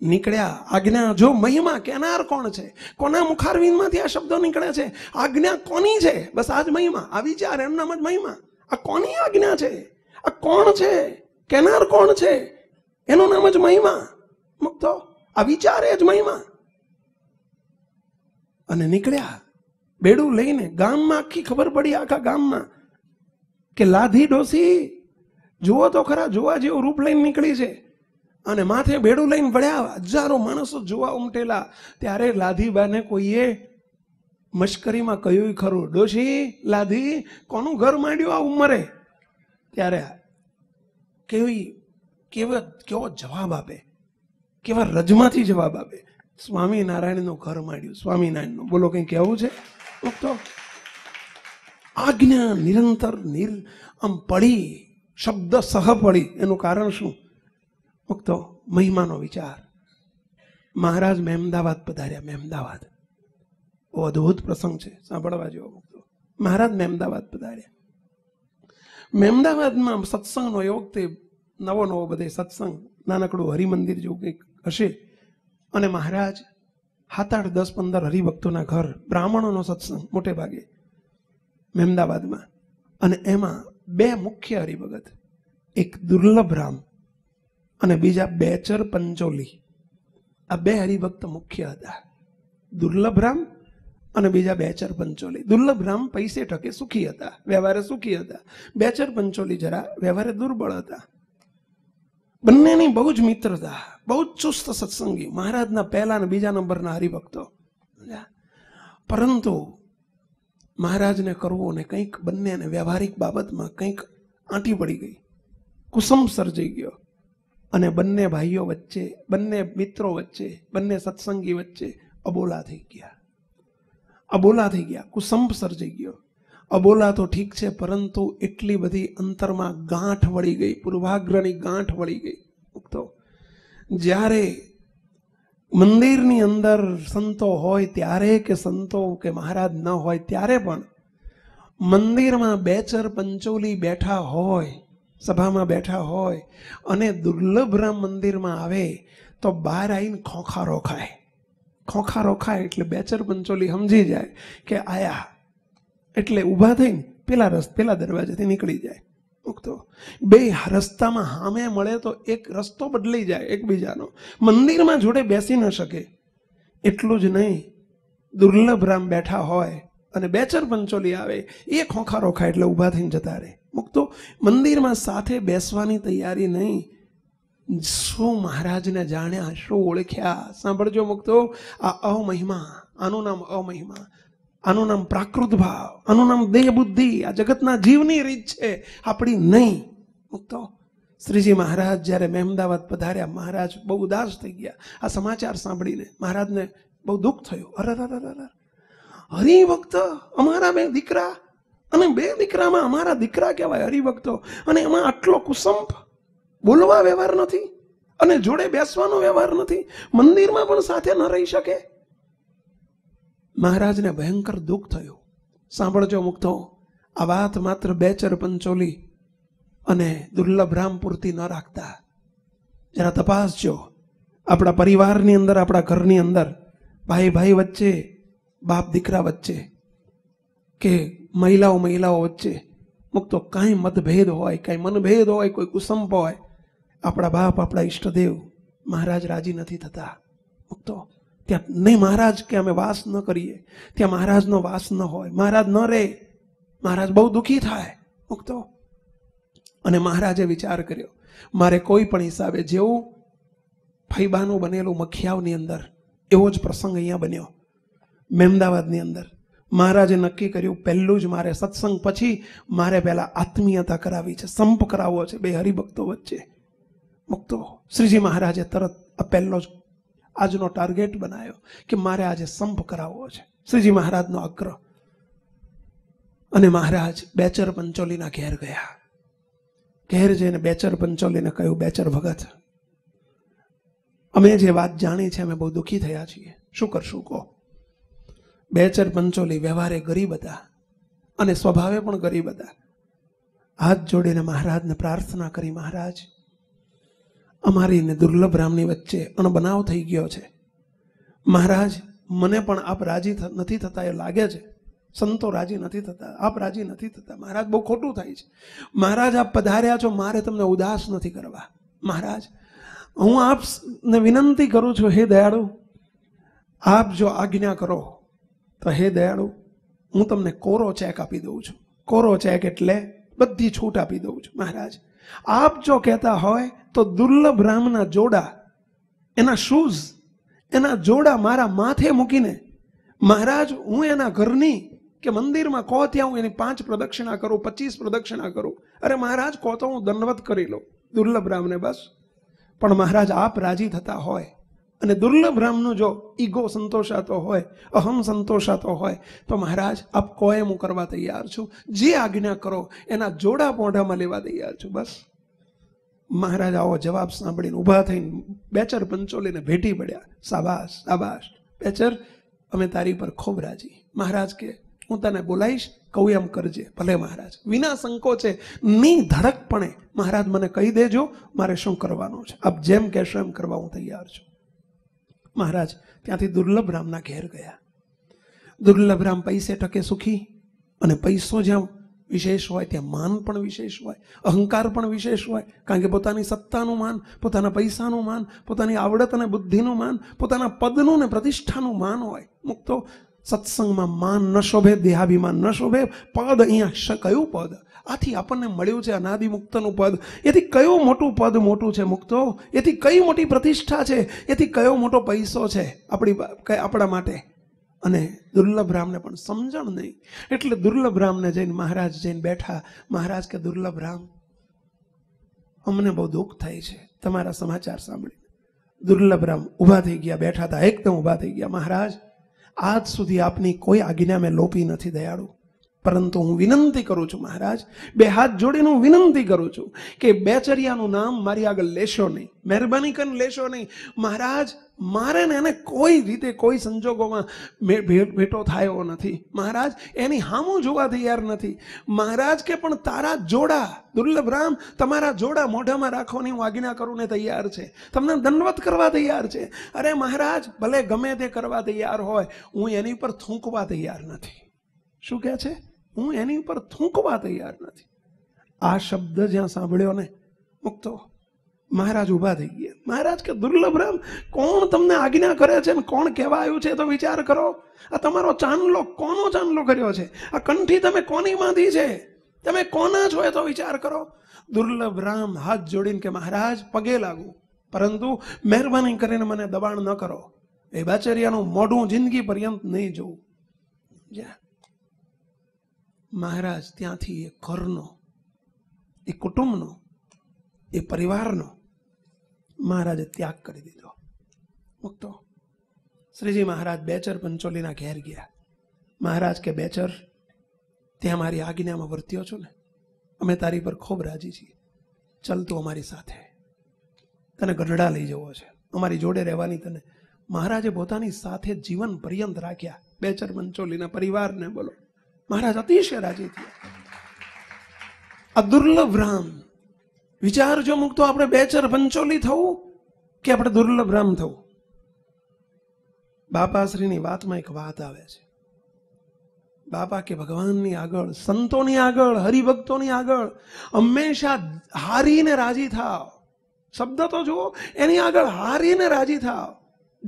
निकळ्या आज्ञा जो महिमा केनार कोण छे, कोना मुखारविंदमांथी आ शब्दो निकळे छे, आज्ञा कोनी छे? बस आज महिमा आ विचार एमनाम ज महिमा। आ कोनी आज्ञा छे? आ कोण छे? केनार कोण छे? एनुं नाम ज महिमा मुक्तो, आ विचार ए ज महिमा। अने निकळ्या बेडू लईने, गाममां आखी खबर पड़ी, आखा गाममां के लाधी डोसी जुओ तो खरा, जोवा जेवुं रूप लईने निकळी छे। अने माथे बेडू लईने वळ्या, हजारो माणसो जोवा उमटेला। त्यारे लाधीबाने कोईए मश्करीमां कह्युं खरुं, डोशी लाधी कोनुं घर मांड्युं आ उमरे? त्यारे केवी केवा केवो जवाब आपे, केवा रजमाथी जवाब आपे, स्वामीनारायणनो घर मांड्युं, स्वामीनारायणनो। बोलो कई कहेवुं छे मुक्तो? आज्ञा निरंतर निर आम पड़ी, शब्द सह पड़ी, एनुं कारण शुं मुक्तो? महिमानो विचार। महाराज अहमदाबाद पधार्या, अहमदाबाद ओ अद्भुत प्रसंग छे सांभळवा जेवो मुक्तो। महाराज अहमदाबाद पधार्या, अहमदाबाद में सत्संग नो योग थे, नवो नवो बधे सत्संग, नानकड़ो हरिमंदिर जो कई हशे। अने महाराज 7-8-10-15 हरिभक्तों घर, ब्राह्मणों सत्संग मोटे भागे अहमदाबाद में। अने एमां बे मुख्य हरिभगत, एक दुर्लभ राम अने बीजा बेचर पंचोली, आ बे हरिभक्त मुख्य हता। दुर्लभ राम अने बीजा बेचर पंचोली। दुर्लभ राम पैसे टके सुखी हता, व्यवहारे सुखी हता, बेचर पंचोली जरा व्यवहारे दुर्बल हता। बन्नेनी बहु ज मित्रता, बहु ज चुस्त सत्संगी, महाराजना पहला ने बीजा नंबरना हरिभक्तो। परंतु महाराजने करवो ने कंईक बन्नेने व्यवहारिक बाबतमां कंईक आंटी पड़ी गई, कुसम सर्जाई गयो। अने बन्ने भाईओ वच्चे, बन्ने मित्रों वच्चे, बन्ने सत्संगी वच्चे अबोला थई गया, अबोला थई गया, कुसंप सर्जाई गयो। अबोला तो ठीक है, परंतु एटली बधी अंतर में गांठ वळी गई, पूर्वाग्रनी गांठ वळी गई मुक्तो। ज्यारे मंदिरनी अंदर संतो होय त्यारे के संतो के महाराज न होय त्यारे पण मंदिर में बेचर पंचोली बैठा होय, सभा में बैठा होय अने दुर्लभ राम मंदिर में आवे तो बहार आवीने खोखारो खाय, खोखारो खाय एटले बेचर पंचोली समझी जाए कि आया, एटले ऊभा थईने पेला दरवाजेथी निकळी जाए मुक्तो। बे रस्तामां सामे मळे तो एक रस्तो बदली जाए एकबीजानो, मंदिरमां जोडे बेसी न शके। एटलुं ज नहीं, दुर्लभ राम बैठा होय अने बेचर पंचोली आवे ए खोखारो खाय एटले ऊभा थईने जता रहे मुक्तो। मंदिरमां साथे बेसवानी तैयारी नहीं। शो महाराज ने जाण्या, शो ओळख्या? सांभळजो मुक्तो, आ अमहिमा, आनुं नाम अमहिमा, आनु नाम प्राकृत भाव, आनु नाम देह बुद्धि, आ जगतना जीवनी रीत छे, आपणी नहीं मुक्तो। શ્રીજી મહારાજ જ્યારે મહેમદાવાદ પધાર્યા, મહારાજ બહુ ઉદાસ થઈ ગયા આ સમાચાર સાંભળીને. મહારાજને બહુ દુઃખ થયું. અરર, હરિભક્ત અમારા બે દીકરા, અને બે દીકરામાં અમારા દીકરા કહેવાય હરિભક્તો, અને એમાં આટલો કુસંપ, બોલવા વ્યવહાર નથી અને જોડે બેસવાનો વ્યવહાર નથી, મંદિરમાં પણ સાથે ન રહી શકે. મહારાજને ભયંકર દુઃખ થયું. સાંભળજો મુક્તો, આ વાત માત્ર બેચર પંચોલી અને દુર્લભ રામ પૂરતી ન રાખતા, જરા તપાસજો. આપણા પરિવારની અંદર, આપણા ઘરની અંદર, ભાઈ ભાઈ વચ્ચે, બાપ દીકરા વચ્ચે, કે મહિલાઓ મહિલાઓ વચ્ચે મુક્તો કાંઈ મતભેદ હોય, કાંઈ મનભેદ હોય, કોઈ કુસંપ હોય, આપણા બાપ, આપણા ઈષ્ટદેવ મહારાજ રાજી નથી થતા મુક્તો. ત્યાં નહીં મહારાજ કે અમે વાસ ન કરીએ, ત્યાં મહારાજનો વાસ ન હોય, મહારાજ ન રહે, મહારાજ બહુ દુઃખી થાય મુક્તો. અને મહારાજે વિચાર કર્યો, મારે કોઈ પણ હિસાબે, જેવું ફૈબાનું બનેલું મખિયાવની અંદર એવો જ પ્રસંગ અહીંયા બન્યો મહેમદાવાદની અંદર. મહારાજે નક્કી કર્યું, પહેલું જ મારે સત્સંગ પછી મારે પહેલાં આત્મીયતા કરાવી છે, સંપ કરાવવો છે બે હરિભક્તો વચ્ચે મુક્તો. શ્રીજી મહારાજે તરત આ પહેલો જ આજનો ટાર્ગેટ બનાવ્યો કે મારે આજે સંપ કરાવવો છે. શ્રીજી મહારાજનો આગ્રહ, અને મહારાજ બેચર પંચોલીના ઘેર ગયા. ઘેર જઈને બેચર પંચોલીને કહ્યું, બેચર ભગત, અમે જે વાત જાણી છે અમે બહુ દુઃખી થયા છીએ, શું કરશું કહો. બેચર પંચોલી વ્યવહારે ગરીબ હતા અને સ્વભાવે પણ ગરીબ હતા. હાથ જોડીને મહારાજને પ્રાર્થના કરી, મહારાજ અમારી ને દુર્લભ રામની વચ્ચે અણબનાવ થઈ ગયો છે. મહારાજ મને પણ આપ રાજી નથી થતા એ લાગે છે, સંતો રાજી નથી થતા, આપ રાજી નથી થતા મહારાજ, બહુ ખોટું થાય છે. મહારાજ આપ પધાર્યા છો, મારે તમને ઉદાસ નથી કરવા. મહારાજ હું આપને વિનંતી કરું છું, હે દયાળુ આપ જો આજ્ઞા કરો તો, હે દયાળુ હું તમને કોરો ચેક આપી દઉં છું. કોરો ચેક એટલે બધી છૂટ આપી દઉં છું. મહારાજ આપ જો કહેતા હોય તો દુર્લભ રામના જોડા, એના શૂઝ, એના જોડા મારા માથે મૂકીને મહારાજ હું એના ઘરની કે મંદિરમાં કહો ત્યાં હું એની 5 પ્રદક્ષિણા કરું, 25 પ્રદક્ષિણા કરું. અરે મહારાજ કહો તો હું દંડવત કરી લઉં દુર્લભ રામને બસ. પણ મહારાજ આપ રાજી થતા હોય અને દુર્લભ રામનો જો ઈગો સંતોષાતો હોય, અહમ સંતોષાતો હોય, તો મહારાજ આપ કહો એમ હું કરવા તૈયાર છું, જે આજ્ઞા કરો એના જોડા પોઢામાં લેવા તૈયાર છું બસ. મહારાજ આવો જવાબ સાંભળીને ઊભા થઈને બેચર પંચોલીને ભેટી પડ્યા. શાબાશ શાબાશ બેચર, અમે તારી પર ખૂબ રાજી. મહારાજ કે હું તને બોલાવીશ, કહું એમ કરજે. ભલે મહારાજ, વિના સંકોચે, ની ધડકપણે મહારાજ મને કહી દેજો મારે શું કરવાનું છે, આપ જેમ કહેશો એમ કરવા હું તૈયાર છું. મહારાજ ત્યાંથી દુર્લભ રામના ઘેર ગયા. દુર્લભ રામ પૈસે ટકે સુખી, અને પૈસો જ્યાં વિશેષ હોય ત્યાં માન પણ વિશેષ હોય, અહંકાર પણ વિશેષ હોય. કારણ કે પોતાની સત્તાનું માન, પોતાના પૈસાનું માન, પોતાની આવડત અને બુદ્ધિનું માન, પોતાના પદનું ને પ્રતિષ્ઠાનું માન હોય મુક્તો. સત્સંગમાં માન ન શોભે, દેહાભિમાન ન શોભે. પદ અહીંયા કયું પદ, આથી આપણને મળ્યું છે અનાદિમુક્તનું પદ, એથી કયું મોટું પદ મોટું છે મુક્તો, એથી કઈ મોટી પ્રતિષ્ઠા છે, એથી કયો મોટો પૈસો છે આપણા માટે. અને દુર્લભ રામને પણ સમજણ નહીં, એટલે દુર્લભ રામને જઈને મહારાજ જઈને બેઠા. મહારાજ કે દુર્લભ રામ અમને બહુ દુઃખ થાય છે તમારા સમાચાર સાંભળીને. દુર્લભ રામ ઊભા થઈ ગયા, બેઠા હતા એકદમ ઊભા થઈ ગયા. મહારાજ આજ સુધી આપની કોઈ આજ્ઞા મેં લોપી નથી દયાળુ, પરંતુ હું વિનંતી કરું છું મહારાજ, બે હાથ જોડીને હું વિનંતી કરું છું કે બેચરિયાનું નામ મારી આગળ લેશો નહીં, મહેરબાની કરીને લેશો નહીં મહારાજ. મારે ને એને કોઈ રીતે કોઈ સંજોગોમાં ભેટો થયો નથી મહારાજ, એની હામું જોવા તૈયાર નથી મહારાજ. કે પણ તારા જોડા દુર્લભ રામ, તમારા જોડા મોઢામાં રાખવાની હું આજ્ઞા કરું ને તૈયાર છે, તમને દંડવત કરવા તૈયાર છે. અરે મહારાજ ભલે ગમે તે કરવા તૈયાર હોય, હું એની પર થૂંકવા તૈયાર નથી. શું કહે છે? હું એની ઉપર થૂંકવા તૈયાર નથી. આ શબ્દ જ્યાં સાંભળ્યો ને મુક્તો, મહારાજ ઊભા થઈ ગયા. મહારાજ કે દુર્લભ રામ કોણ તમને આજ્ઞા કરે છે ને કોણ કહેવા આવ્યું છે તો વિચાર કરો. આ તમારો ચાંદલો કોનો ચાંદલો કર્યો છે? આ કંઠી તમે કોની બાંધી છે? તમે કોના છો એ તો વિચાર કરો. દુર્લભ રામ હાથ જોડીને કે મહારાજ પગે લાગુ, પરંતુ મહેરબાની કરીને મને દબાણ ન કરો. એ બાચરિયાનું મોઢું જિંદગી પર્યંત નહીં જોવું. મહારાજ ત્યાંથી એ ઘરનો, એ કુટુંબનો એ પરિવારનો મહારાજે ત્યાગ કરી દીધો, મુક્તો. શ્રીજી મહારાજ બેચર પંચોલીના ઘેર ગયા. મહારાજ કે બેચર, ત્યાં મારી આજ્ઞામાં વર્ત્યો છો ને, અમે તારી પર ખૂબ રાજી છીએ. ચલ તું અમારી સાથે, તને ગઢડા લઈ જવો છે, અમારી જોડે રહેવાની તને. મહારાજે પોતાની સાથે જીવન પર્યંત રાખ્યા બેચર પંચોલીના પરિવારને. બોલો, મહારાજ અતિશય રાજી થયા. આ દુર્લભ રામ વિચારજો મુક્તો, આપણે બેચર પંચોલી થવું કે આપણે દુર્લભ રામ થવું? બાપાશ્રીની વાતમાં એક વાત આવે છે. બાપા કે ભગવાનની આગળ, સંતોની આગળ, હરિભક્તોની આગળ હંમેશા હારીને રાજી થાવ. શબ્દ તો જુઓ, એની આગળ હારીને રાજી થાવ,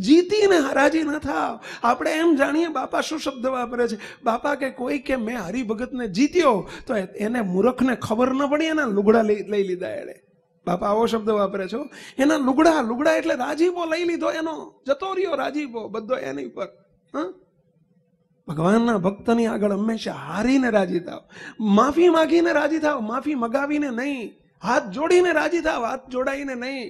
જીતીને રાજી ન થાવ. આપણે એમ જાણીએ બાપા શું શબ્દ વાપરે છે. બાપા કે કોઈ કે મેં હરિભગતને જીત્યો તો એને મૂર્ખને ખબર ન પડી, એના લુગડા લઈ લીધા એણે. બાપા આવો શબ્દ વાપરે છો, એના લુગડા એટલે રાજીપો લઈ લીધો એનો. જતો રહ્યો રાજીપો બધો એની પર. ભગવાનના ભક્તની આગળ હંમેશા હારીને રાજી થાવ, માફી માગીને રાજી થાવ, માફી મગાવીને નહીં. હાથ જોડીને રાજી થાવ, હાથ જોડાઈને નહીં.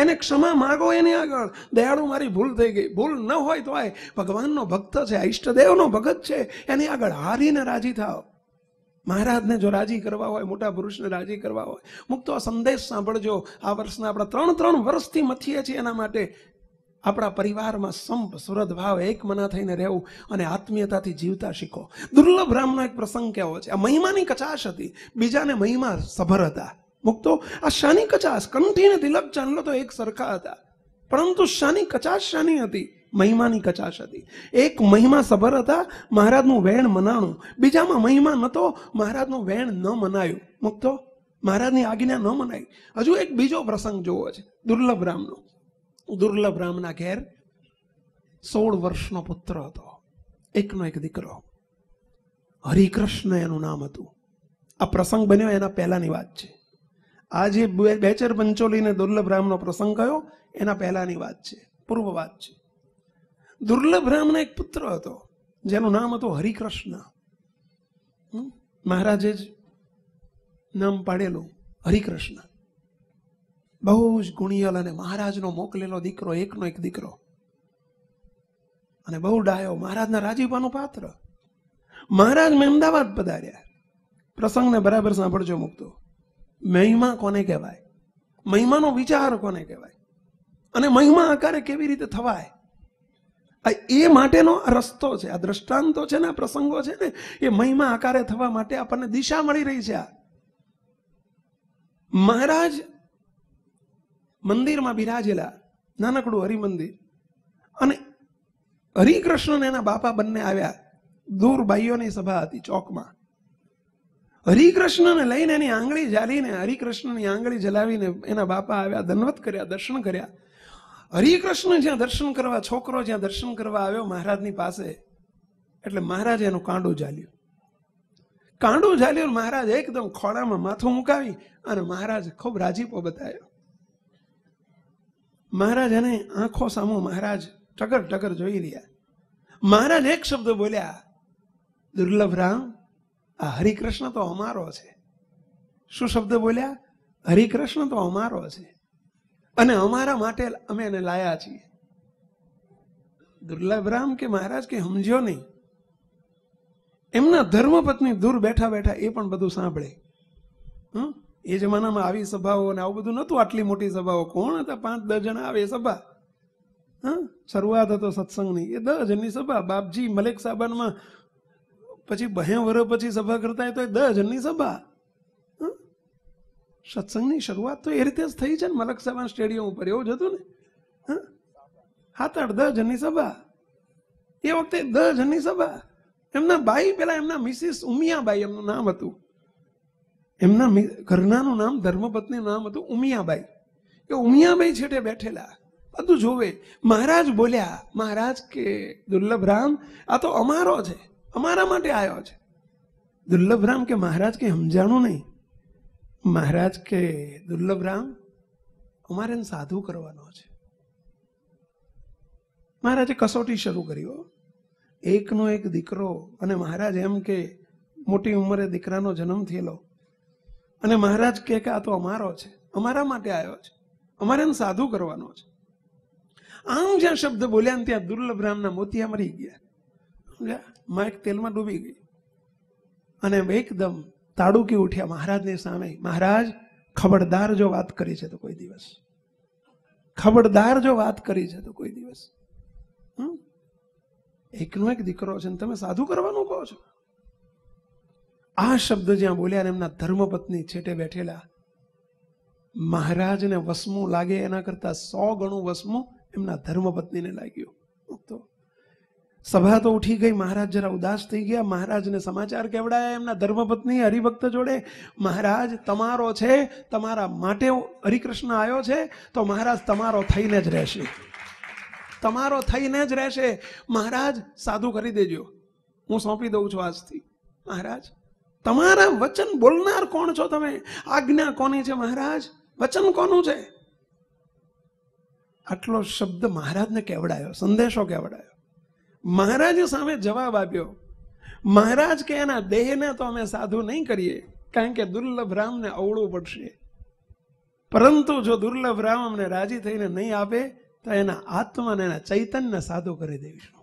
એને ક્ષમા માગો એની આગળ. દયાળુ, મારી ભૂલ થઈ ગઈ. ભૂલ ન હોય તો આય, ભગવાનનો ભક્ત છે, ઈષ્ટદેવનો ભગત છે, એની આગળ હારીને રાજી થાવ. મહારાજને જો રાજી કરવા હોય, મોટા પુરુષને રાજી કરવા હોય મુક્તો, આ સંદેશ સાંભળજો. આ વર્ષના આપણે ત્રણ વર્ષથી મથીએ છીએ એના માટે. આપણા પરિવારમાં સંપ, સુરદભાવ, એક મના થઈને રહેવું અને આત્મીયતાથી જીવતા શીખો. દુર્લભ રામનો એક પ્રસંગ કહેવો છે. આ મહિમાની કચાશ હતી, બીજાને મહિમા સભર હતા મુક્તો. આ શાની કચાશ? કંઠીને તિલક ચાંદલો તો એક સરખા હતા, પરંતુ શાની કચાશ શાની હતી? મહિમાની કચાશ હતી. એક મહિમા સભર હતા, મહારાજનું વેણ મનાણું. બીજામાં મહિમા નહોતો, મહારાજનું વેણ ન મનાયું મુક્તો, મહારાજની આજ્ઞા ન મનાઈ. હજુ એક બીજો પ્રસંગ જોવો છે દુર્લભ રામનો. દુર્લભ રામના ઘેર 16 વર્ષનો પુત્ર હતો, એકનો એક દીકરો. હરિકૃષ્ણ એનું નામ હતું. આ પ્રસંગ બન્યો એના પહેલાની વાત છે. આજે બેચર પંચોલીને દુર્લભ રામનો પ્રસંગ કયો એના પહેલાની વાત છે, પૂર્વ વાત છે. દુર્લભ રામને એક પુત્ર હતો જેનું નામ હતું હરિકૃષ્ણ. મહારાજે જ નામ પાડેલું હરિકૃષ્ણ. બહુ જ ગુણિયલ અને મહારાજનો મોકલેલો દીકરો, એકનો એક દીકરો, અને બહુ ડાયો, મહારાજના રાજીપાનું પાત્ર. મહારાજ અમદાવાદ પધાર્યા. પ્રસંગને બરાબર સાંભળજો મુક્તો. મહિમા કોને કહેવાય, મહિમાનો વિચાર કોને કહેવાય, અને મહિમા આકારે કેવી રીતે થવાય, એ માટેનો આ રસ્તો છે. આ દ્રષ્ટાંતો છે ને, આ પ્રસંગો છે ને, એ મહિમા આકારે થવા માટે આપણને દિશા મળી રહી છે. આ મહારાજ મંદિરમાં બિરાજેલા, નાનકડું હરિમંદિર, અને હરિકૃષ્ણ ને એના બાપા બંને આવ્યા. દૂર ભાઈઓની સભા હતી ચોકમાં. હરિકૃષ્ણને લઈને એની આંગળી ઝાલીને, હરિકૃષ્ણની આંગળી જલાવીને એના બાપા આવ્યા. દંડવત કર્યા, દર્શન કર્યા. હરિકૃષ્ણ જ્યાં દર્શન કરવા, છોકરો જ્યાં દર્શન કરવા આવ્યો મહારાજની પાસે, એટલે મહારાજે એનું કાંડું ઝાલ્યું. કાંડું ઝાલ્યું, મહારાજ એકદમ ખોળામાં માથું મુકાવી અને મહારાજ ખૂબ રાજીપો બતાવ્યો. મહારાજ એને આંખો સામો મહારાજ ટકર જોઈ રહ્યા. મહારાજ એક શબ્દ બોલ્યા, દુર્લભ રામ, આ હરિકૃષ્ણ તો અમારો છે. શું શબ્દ બોલ્યા? હરિકૃષ્ણ તો અમારો છે, અને અમારા માટે અમે એને લાયા છીએ. દુર્લભ રામ કે મહારાજ કે સમજ્યો નહીં. એમના ધર્મપત્ની દૂર બેઠા બેઠા એ પણ બધું સાંભળે. એ જમાનામાં આવી સભાઓ અને આવું બધું નહોતું. આટલી મોટી સભાઓ કોણ હતા? 5-10 જણા આવે સભા. શરૂઆત હતો સત્સંગની, એ 10 જણની સભા. બાપજી મલેક સાબાનમાં પછી 72 વર્ષ પછી સભા કરતા, તો એ 10 જણની સભા. સત્સંગની શરૂઆત તો એ રીતે જ થઈ છે ને, મલક સાબાન સ્ટેડિયમ ઉપર એવું જ હતું ને. 7-8-10 જણની સભા એ વખતે. 10 જણની સભા. એમના બાઈ, પેલા એમના મિસિસ ઉમિયાબાઈ એમનું નામ હતું. એમના ઘરનાનું નામ, ધર્મપત્નીનું નામ હતું ઉમિયાબાઈ. એ ઉમિયાબાઈ છેટે બેઠેલા બધું જોવે. મહારાજ બોલ્યા, મહારાજ કે દુર્લભ રામ, આ તો અમારો છે, અમારા માટે આવ્યો છે. દુર્લભ રામ કે મહારાજ કે સમજાણું નહીં. મહારાજ કે દુર્લભ રામ, અમારે એને સાધુ કરવાનો છે. મહારાજે કસોટી શરૂ કર્યો. એકનો એક દીકરો, અને મહારાજ એમ કે મોટી ઉંમરે દીકરાનો જન્મ થયેલો, અને મહારાજ કહે કે આ તો અમારો છે. અમારા માટે આવ્યો છે, અમારે સાધુ કરવાનો છે। આમ જ્યાં શબ્દ બોલ્યા ત્યાં દુર્લભ રામના મોતિયા મરી ગયા, માઇક તેલમાં ડૂબી ગઈ અને એકદમ તાડુકી ઉઠ્યા મહારાજની સામે। મહારાજ ખબરદાર જો વાત કરી છે તો કોઈ દિવસ, ખબરદાર જો વાત કરી છે તો કોઈ દિવસ। એકનો એક દીકરો છે ને તમે સાધુ કરવાનું કહો છો। આ શબ્દ જ્યાં બોલ્યા એમના ધર્મપત્ની છેટે બેઠેલા મહારાજને વસમું લાગે એના કરતા 100 ગણું વસમું એમના ધર્મપત્નીને લાગ્યું। તો સભા તો ઉઠી ગઈ, મહારાજ જરા ઉદાસ થઈ ગયા। મહારાજને સમાચાર કેવડાયા એમના ધર્મપત્ની હરિભક્ત જોડે, મહારાજ તમારો છે, તમારા માટે હરિકૃષ્ણ આવ્યો છે તો મહારાજ તમારો થઈને જ રહેશે, તમારો થઈને જ રહેશે। મહારાજ સાધુ કરી દેજો, હું સોંપી દઉં છું આજથી। મહારાજ તમારા વચન બોલનાર કોણ છો તમે? આજ્ઞા કોની છે મહારાજ? વચન કોનું છે? આટલો શબ્દ મહારાજને કેવડાયો, સંદેશો કેવડાયો। મહારાજે સામે જવાબ આપ્યો। મહારાજ કે એના દેહને તો અમે સાધુ નહીં કરીએ, કારણ કે દુર્લભ રામને અવળું પડશે, પરંતુ જો દુર્લભ રામ અમને રાજી થઈને નહીં આપે તો એના આત્માને, એના ચૈતન્યને સાધુ કરી દેવીશું,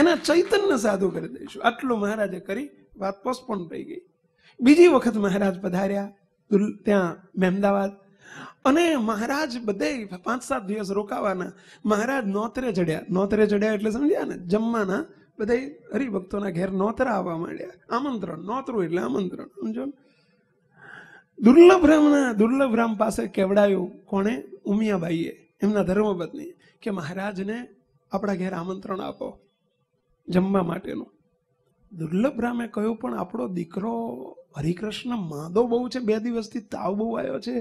એના ચૈતન્ય સાધુ કરી દઈશું। આટલું મહારાજે કરી, વાત પોસ્ટપોન થઈ ગઈ। બીજી વખત મહારાજ પધાર્યા ત્યાં મહેમદાવાદ, અને મહારાજ બધે 5-7 દિવસ રોકાવાના। મહારાજ નોતરે ચડ્યા, નોતરે ચડ્યા એટલે સમજ્યા ને, જમવાના બધા હરિભક્તોના ઘેર નોતરા આવવા માંડ્યા, આમંત્રણ, નોતરું એટલે આમંત્રણ, સમજો ને। દુર્લભરામ પાસે કેવડાયું, કોણે? ઉમિયાબાઈએ, એમના ધર્મપત્ની, કે મહારાજને આપણા ઘેર આમંત્રણ આપો જમવા માટેનું। દુર્લભ રામે કહ્યું, પણ આપણો દીકરો હરિકૃષ્ણ માંદો બહુ છે, 2 દિવસથી તાવ બહુ આવ્યો છે,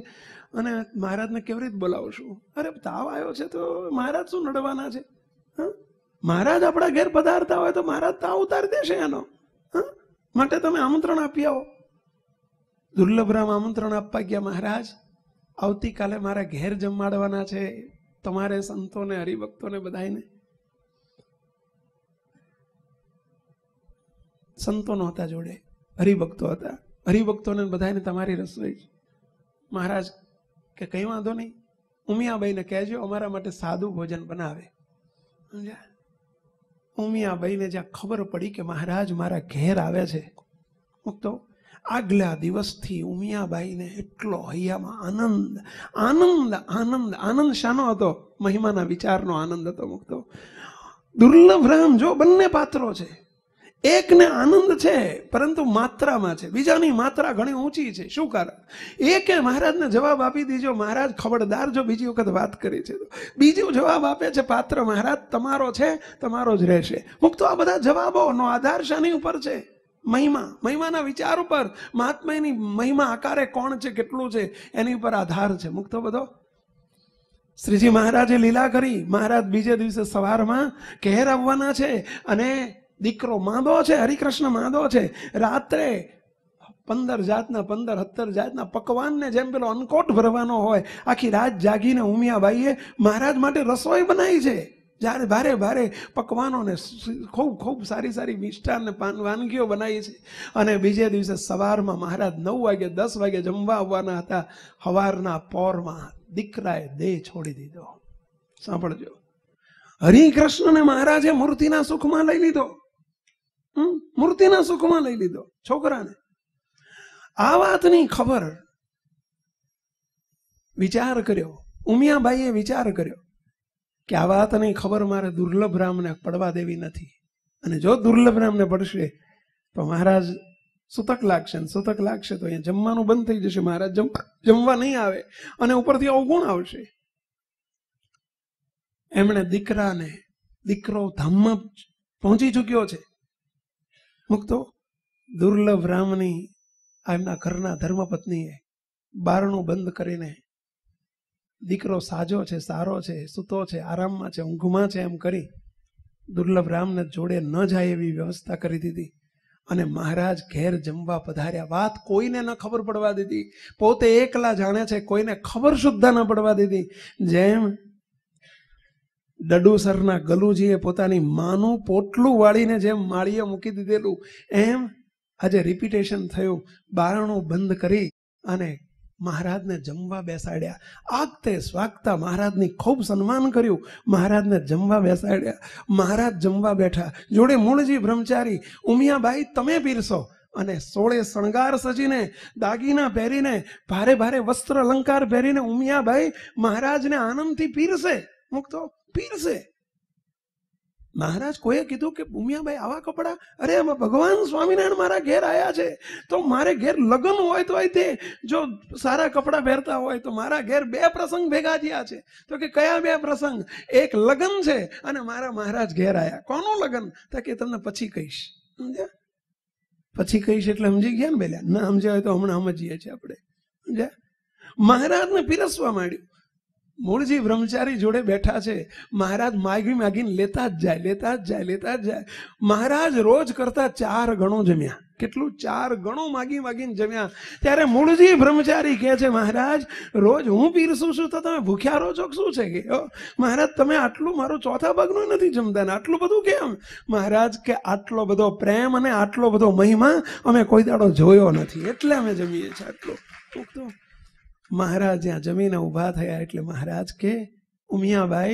અને મહારાજને કેવી રીતે બોલાવશું? અરે તાવ આવ્યો છે તો મહારાજ શું નડવાના છે? મહારાજ આપણા ઘેર પધારતા હોય તો મહારાજ તાવ ઉતારી દેશે એનો, માટે તમે આમંત્રણ આપી આવો। દુર્લભ રામ આમંત્રણ આપવા ગયા, મહારાજ આવતીકાલે મારા ઘેર જમાડવાના છે તમારે સંતોને, હરિભક્તોને બધાને। સંતો નહોતા જોડે, હરિભક્તો હતા, હરિભક્તોને બધાને તમારી રસોઈ। મહારાજ કે કંઈ વાંધો નહીં, ઉમિયાબાઈને કહેજો અમારા માટે સાદું ભોજન બનાવે। ઉમિયાબાઈને જ્યાં ખબર પડી કે મહારાજ મારા ઘેર આવે છે, તો આગલા દિવસથી ઉમિયાબાઈને એટલો હૈયામાં આનંદ, આનંદ, આનંદ, આનંદ। શાનો હતો? મહિમાના વિચારનો આનંદ હતો મુક્તો। દુર્લભ રામ, જો બંને પાત્રો છે, એકને આનંદ છે પરંતુ માત્રામાં છે, બીજાની માત્રા ઘણી ઊંચી છે। શું કારણ? એકે મહારાજને જવાબ આપી દીજો, મહારાજ ખબરદાર જો બીજી વખત વાત કરી છે તો। બીજો જવાબ આપે છે પાત્ર, મહારાજ તમારો છે, તમારો જ રહેશે। મુક્તો આ બધા જવાબોનો આધાર શાની ઉપર છે? મહિમા, મહિમાના વિચાર ઉપર, મહાત્માની મહિમા આકારે કોણ છે, કેટલું છે, એની ઉપર આધાર છે મુક્તો બધો। શ્રીજી મહારાજે લીલા કરી, મહારાજ બીજે દિવસે સવારમાં ઘેર આવવાના છે, અને દીકરો માંદો છે, હરિકૃષ્ણ માંદો છે। રાત્રે 15 જાતના 17 જાતના પકવાનને જેમ પેલો અન્નકોટ ભરવાનો હોય, આખી રાત જાગીને ઉમિયાબાઈએ મહારાજ માટે રસોઈ બનાવી છે, જ્યારે ભારે ભારે પકવાનોને, ખૂબ ખૂબ સારી સારી મિષ્ટાનને વાનગીઓ બનાવી છે। અને બીજે દિવસે સવારમાં મહારાજ 9 વાગે 10 વાગે જમવા આવવાના હતા, સવારના પોરમાં દીકરાએ દેહ છોડી દીધો। સાંભળજો, હરિકૃષ્ણને મહારાજે મૂર્તિના સુખમાં લઈ લીધો, મૂર્તિના સુખમાં લઈ લીધો છોકરાને। આ વાતની ખબર, વિચાર કર્યો ઉમિયાબાઈએ, વિચાર કર્યો કે આ વાતની ખબર મારે દુર્લભ રામને પડવા દેવી નથી, અને જો દુર્લભ રામને પડશે તો મહારાજ સૂતક લાગશે, ને સૂતક લાગશે તો અહીંયા જમવાનું બંધ થઈ જશે, મહારાજ જમવા નહીં આવે, અને ઉપરથી અવગુણ આવશે। એમણે દીકરાને, દીકરો ધામમાં પહોંચી ચૂક્યો છે મુક્તો। દુર્લભ રામની આ એમના ઘરના ધર્મપત્નીએ બારણું બંધ કરીને, દીકરો સાજો છે, સારો છે, સૂતો છે, આરામમાં છે, ઊંઘમાં છે, એમ કરી દુર્લભ રામને જોડે ન જાય એવી વ્યવસ્થા કરી દીધી। અને મહારાજ ઘેર જમવા પધાર્યા, વાત કોઈને ન ખબર પડવા દીધી, પોતે એકલા જાણે છે, કોઈને ખબર સુદ્ધા ન પડવા દીધી। જેમ ડડુસરના ગલુજીએ પોતાની માનું પોટલું વાળીને જેમ માળીએ મૂકી દીધેલું, એમ આજે રિપીટેશન થયું, બારણું બંધ કરી અને મહારાજને જમવા બેસાડ્યા. આગતે સ્વાગતા મહારાજની ખૂબ સન્માન કર્યું. મહારાજને જમવા બેસાડ્યા. મહારાજ જમવા બેઠા. જોડે મૂળજી બ્રહ્મચારી, ઉમિયાબાઈ તમે પીરસો. અને સોળે શણગાર સજીને, દાગીના પહેરીને, ભારે ભારે વસ્ત્ર અલંકાર પહેરીને ઉમિયાબાઈ મહારાજને આનંદથી પીરસે. મુક્તો પીરસે. महाराज कोई कीधु के भूमिया भाई आवा कपड़ा, अरे हम भगवान स्वामीनारायण मारा घेर आया छे तो मारे घेर लगन होय तो आते जो सारा कपड़ा पहरता होय तो मारा घेर बे प्रसंग भेगा थया छे. तो के कया बे प्रसंग? एक लगन छे अने मारा महाराज घेर आया. कोनु लगन? तो के तमने पछी कहीश. समझ्या? पछी कहीश एटले समजी गया ने बेला? ना समज्या होय तो हमणे समजीए छे आपणे. समज्या? महाराजने पीरसवा माड्યું. मूलजी ब्रह्मचारी जोड़े बैठा छे. महाराज मागी मागी लेता ज जाए, लेता ज जाए, लेता ज जाए. महाराज रोज करता चार गणों जम्या. કેટલું ચાર ગણો માગી માગીને જમ્યા. ત્યારે મૂળજી બ્રહ્મચારી કહે છે, મહારાજ રોજ હું પીરસું છું તો તમે ભૂખ્યા રહો છો કે શું છે? કે મહારાજ તમે આટલું મારો ચોથા ભાગનું નથી જમતા ને આટલું બધું કેમ? મહારાજ કે આટલો બધો પ્રેમ અને આટલો બધો મહિમા અમે કોઈ દાડો જોયો નથી એટલે અમે જમીએ છીએ આટલું. મહારાજ જ્યાં જમીને ઊભા થયા એટલે મહારાજ કે, ઉમિયાબાઈ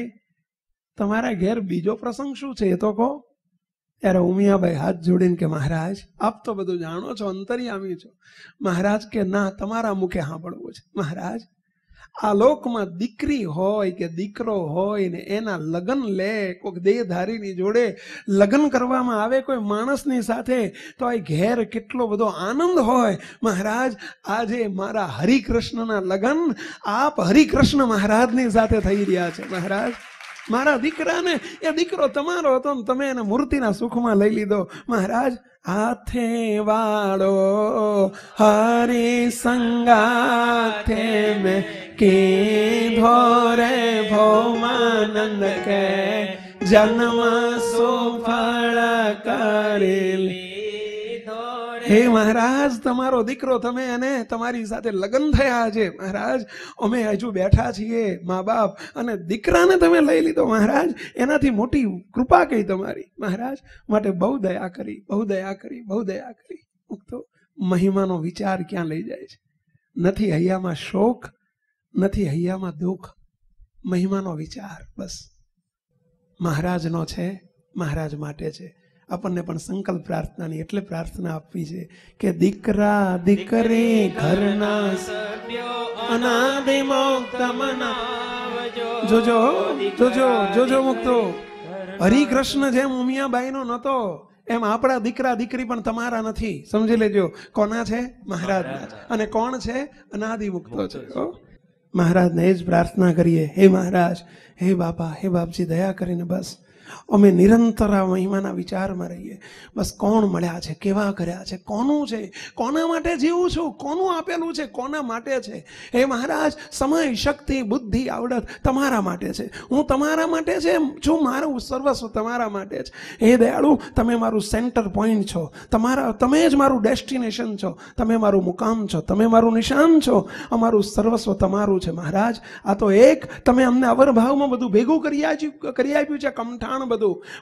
તમારા ઘેર બીજો પ્રસંગ શું છે એ તો કહો. ત્યારે ઉમિયાબાઈ હાથ જોડીને કે, મહારાજ આપ તો બધું જાણો છો, અંતર્યામી છો. મહારાજ કે, ના, તમારા મુખે સાંભળવું છે. મહારાજ, આ લોકમાં દીકરી હોય કે દીકરો હોય ને એના લગ્ન લે કોઈક દેહધારીની જોડે લગ્ન કરવામાં આવે કોઈ માણસની સાથે, તો એ ઘેર કેટલો બધો આનંદ હોય. મહારાજ આજે મારા હરિકૃષ્ણના લગ્ન આપ હરિકૃષ્ણ મહારાજની સાથે થઈ રહ્યા છે. મહારાજ મારા દીકરાને, એ દીકરો તમારો હતો ને તમે એને મૂર્તિના સુખમાં લઈ લીધો. મહારાજ હાથે વાળો હરી સંગાથે મેં કીધો રે ભોમાનંદ કે જન્મ સોફળ કરેલી. હે મહારાજ, તમારો દીકરો તમે અને તમારી સાથે લગ્ન થયા છે. મહારાજ અમે હજુ બેઠા છીએ મા બાપ, અને દીકરાને તમે લઈ લીધો. મહારાજ એનાથી મોટી કૃપા કઈ તમારી. મહારાજ માટે બહુ દયા કરી, બહુ દયા કરી, બહુ દયા કરી. તો મહિમાનો વિચાર ક્યાં લઈ જાય છે? નથી હૈયામાં શોક, નથી હૈયામાં દુઃખ, મહિમાનો વિચાર બસ મહારાજનો છે, મહારાજ માટે છે. આપણને પણ સંકલ્પ પ્રાર્થનાની એટલે પ્રાર્થના આપવી છે કે દીકરા દીકરી ઘરના સભ્યો અનાદિ મુક્ત મનાવજો. જોજો જોજો જોજો મુક્તો, હરિકૃષ્ણ જેમ ઉમિયાબાઈનો નતો એમ આપણા દીકરા દીકરી પણ તમારા નથી. સમજી લેજો, કોના છે? મહારાજના. અને કોણ છે? અનાદિ મુક્તો છે. મહારાજને એ જ પ્રાર્થના કરીએ. હે મહારાજ, હે બાપા, હે બાપજી, દયા કરીને બસ અમે નિરંતર આ મહિમાના વિચારમાં રહીએ. બસ કોણ મળ્યા છે, કેવા કર્યા છે, કોનું છે, કોના માટે જીવું છું, કોનું આપેલું છે, કોના માટે છે. હે મહારાજ, સમય, શક્તિ, બુદ્ધિ, આવડત તમારા માટે છે. હું તમારા માટે છે છું, મારું સર્વસ્વ તમારા માટે છે. હે દયાળુ, તમે મારું સેન્ટર પોઈન્ટ છો. તમે જ મારું ડેસ્ટિનેશન છો, તમે મારું મુકામ છો, તમે મારું નિશાન છો. અમારું સર્વસ્વ તમારું છે મહારાજ. આ તો એક તમે અમને અવરભાવમાં બધું ભેગું કરી આપ્યું છે, કમઠાણ બધું,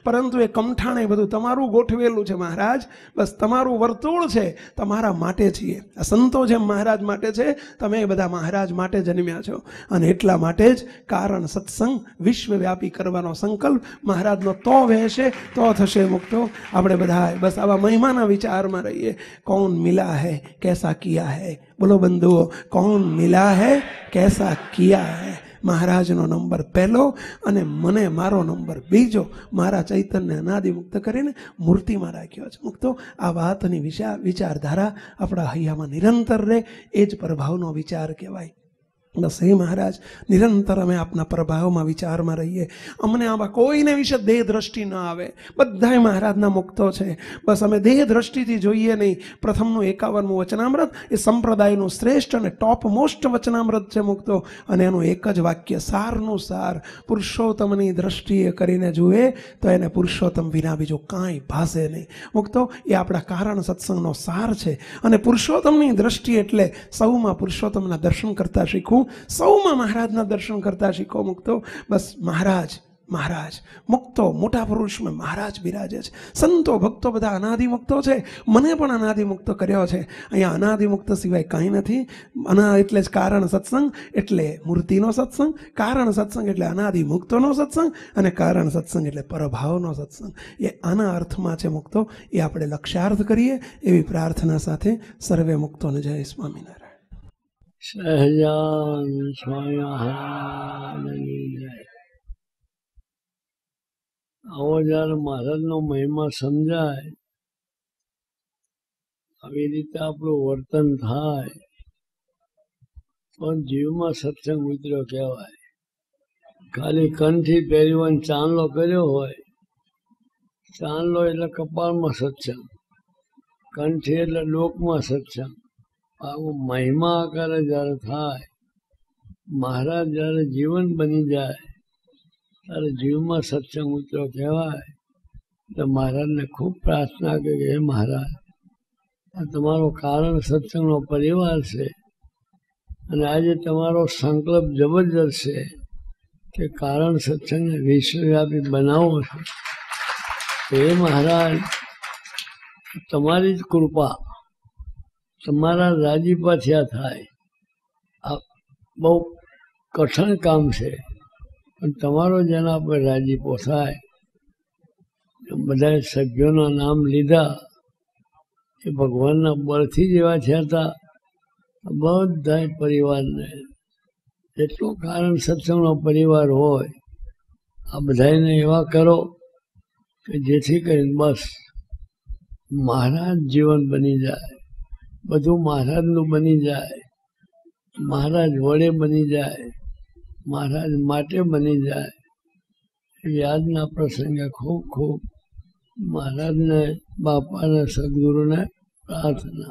પરંતુ એ કમઠાણે બધું તમારું ગોઠવેલું છે મહારાજ. બસ તમારું વર્તુળ છે, તમારા માટે છીએ. આ સંતો જેમ મહારાજ માટે છે, તમે બધા મહારાજ માટે જન્મ્યા છો. અને એટલા માટે જ કારણ સત્સંગ વિશ્વવ્યાપી કરવાનો સંકલ્પ મહારાજનો તો વહેશે તો થશે મુક્તો. આપણે બધા બસ આવા મહિમાના વિચારમાં રહીએ. કોણ મિલા હૈ કૈસા કિયા હૈ? બોલો બંધુઓ, કોણ મિલા હૈ કૈસા કિયા હૈ? મહારાજનો નંબર પહેલો અને મને મારો નંબર બીજો. મારા ચૈતન્ય અનાદિ મુક્ત કરીને મૂર્તિમાં રાખ્યો છે મુક્તો. આ વાતની વિચારધારા આપણા હૈયામાં નિરંતર રહે એ જ પ્રભાવનો વિચાર કહેવાય. બસ હે મહારાજ, નિરંતર અમે આપના પ્રભાવમાં વિચારમાં રહીએ. અમને આવા કોઈને વિશે દેહ દ્રષ્ટિ ન આવે. બધાય મહારાજના મુક્તો છે. બસ અમે દેહ દ્રષ્ટિથી જોઈએ નહીં. પ્રથમનું 51મું વચનામૃત એ સંપ્રદાયનું શ્રેષ્ઠ અને ટોપ મોસ્ટ વચનામૃત છે મુક્તો. અને એનું એક જ વાક્ય સારનું સાર પુરુષોત્તમની દ્રષ્ટિએ કરીને જુએ તો એને પુરુષોત્તમ વિના બીજું કાંઈ ભાસે નહીં મુક્તો. એ આપણા કારણ સત્સંગનો સાર છે. અને પુરુષોત્તમની દ્રષ્ટિ એટલે સૌમાં પુરુષોત્તમના દર્શન કરતાં શીખવું, સૌમાં મહારાજના દર્શન કરતા શીખો મુક્તો. બસ મહારાજ महाराज मुक्तो मोटा पुरुष में महाराज बिराजे। संतो भक्तों बधा अनादिमुक्तो है, मने पण अनादिमुक्त कर्यो छे। अहींया अनादिमुक्त सिवाय कांई नथी। अना एटले ज कारण सत्संग एटले मूर्तिनो सत्संग, कारण सत्संग एटले अनादिमुक्तोनो सत्संग अने कारण सत्संग एटले परभावनो सत्संग। ए आना अर्थमां छे मुक्तो। ए आपणे लक्ष्यार्थ करीए एवी प्रार्थना साथे सर्वे मुक्तोने जय स्वामीनारायण। सहजान स्वामी महाराज। आओ जरा महाराज नो महिमा समझाय, આવી રીતે આપણું વર્તન થાય પણ જીવમાં સત્સંગ ઉતર્યો કહેવાય। ખાલી કંઠી પહેરીને ચાંદલો કર્યો હોય, ચાંદલો એટલે કપાળમાં સત્સંગ, કંઠી એટલે લોકમાં સત્સંગ। આવો મહિમા આકારે જયારે થાય, મહારાજ જયારે જીવન બની જાય, अरे जीव में सत्संग उतरो कहवाय। तो महाराज ने खूब प्रार्थना करी, हे महाराज तमारो कारण सत्संग नो परिवार से अने आज तमारो संकल्प जबरदस्त है कि कारण सत्संग ने विश्वव्यापी बनावो छे। तो हे महाराज तमारी ज कृपा, तमारा राजीपा थया थाय। आ बहु कठिन काम छे, तमारो जेना पर राजीपो थाय। बधाय सभ्योना नाम लीधा, ये भगवानना बळथी जेवा थया था। बधाय परिवारने जेटलो कारण सत्संगनो परिवार होय आ बधायने एवा करो के जेथी करीने बस महाराज जीवन बनी जाय, बधुं महाराजनुं बनी जाय, महाराज वडे बनी जाय, महाराज माटे बनी जाए। यादना प्रसंगे खूब खूब महाराज ने, बापा ने, सदगुरु ने प्रार्थना।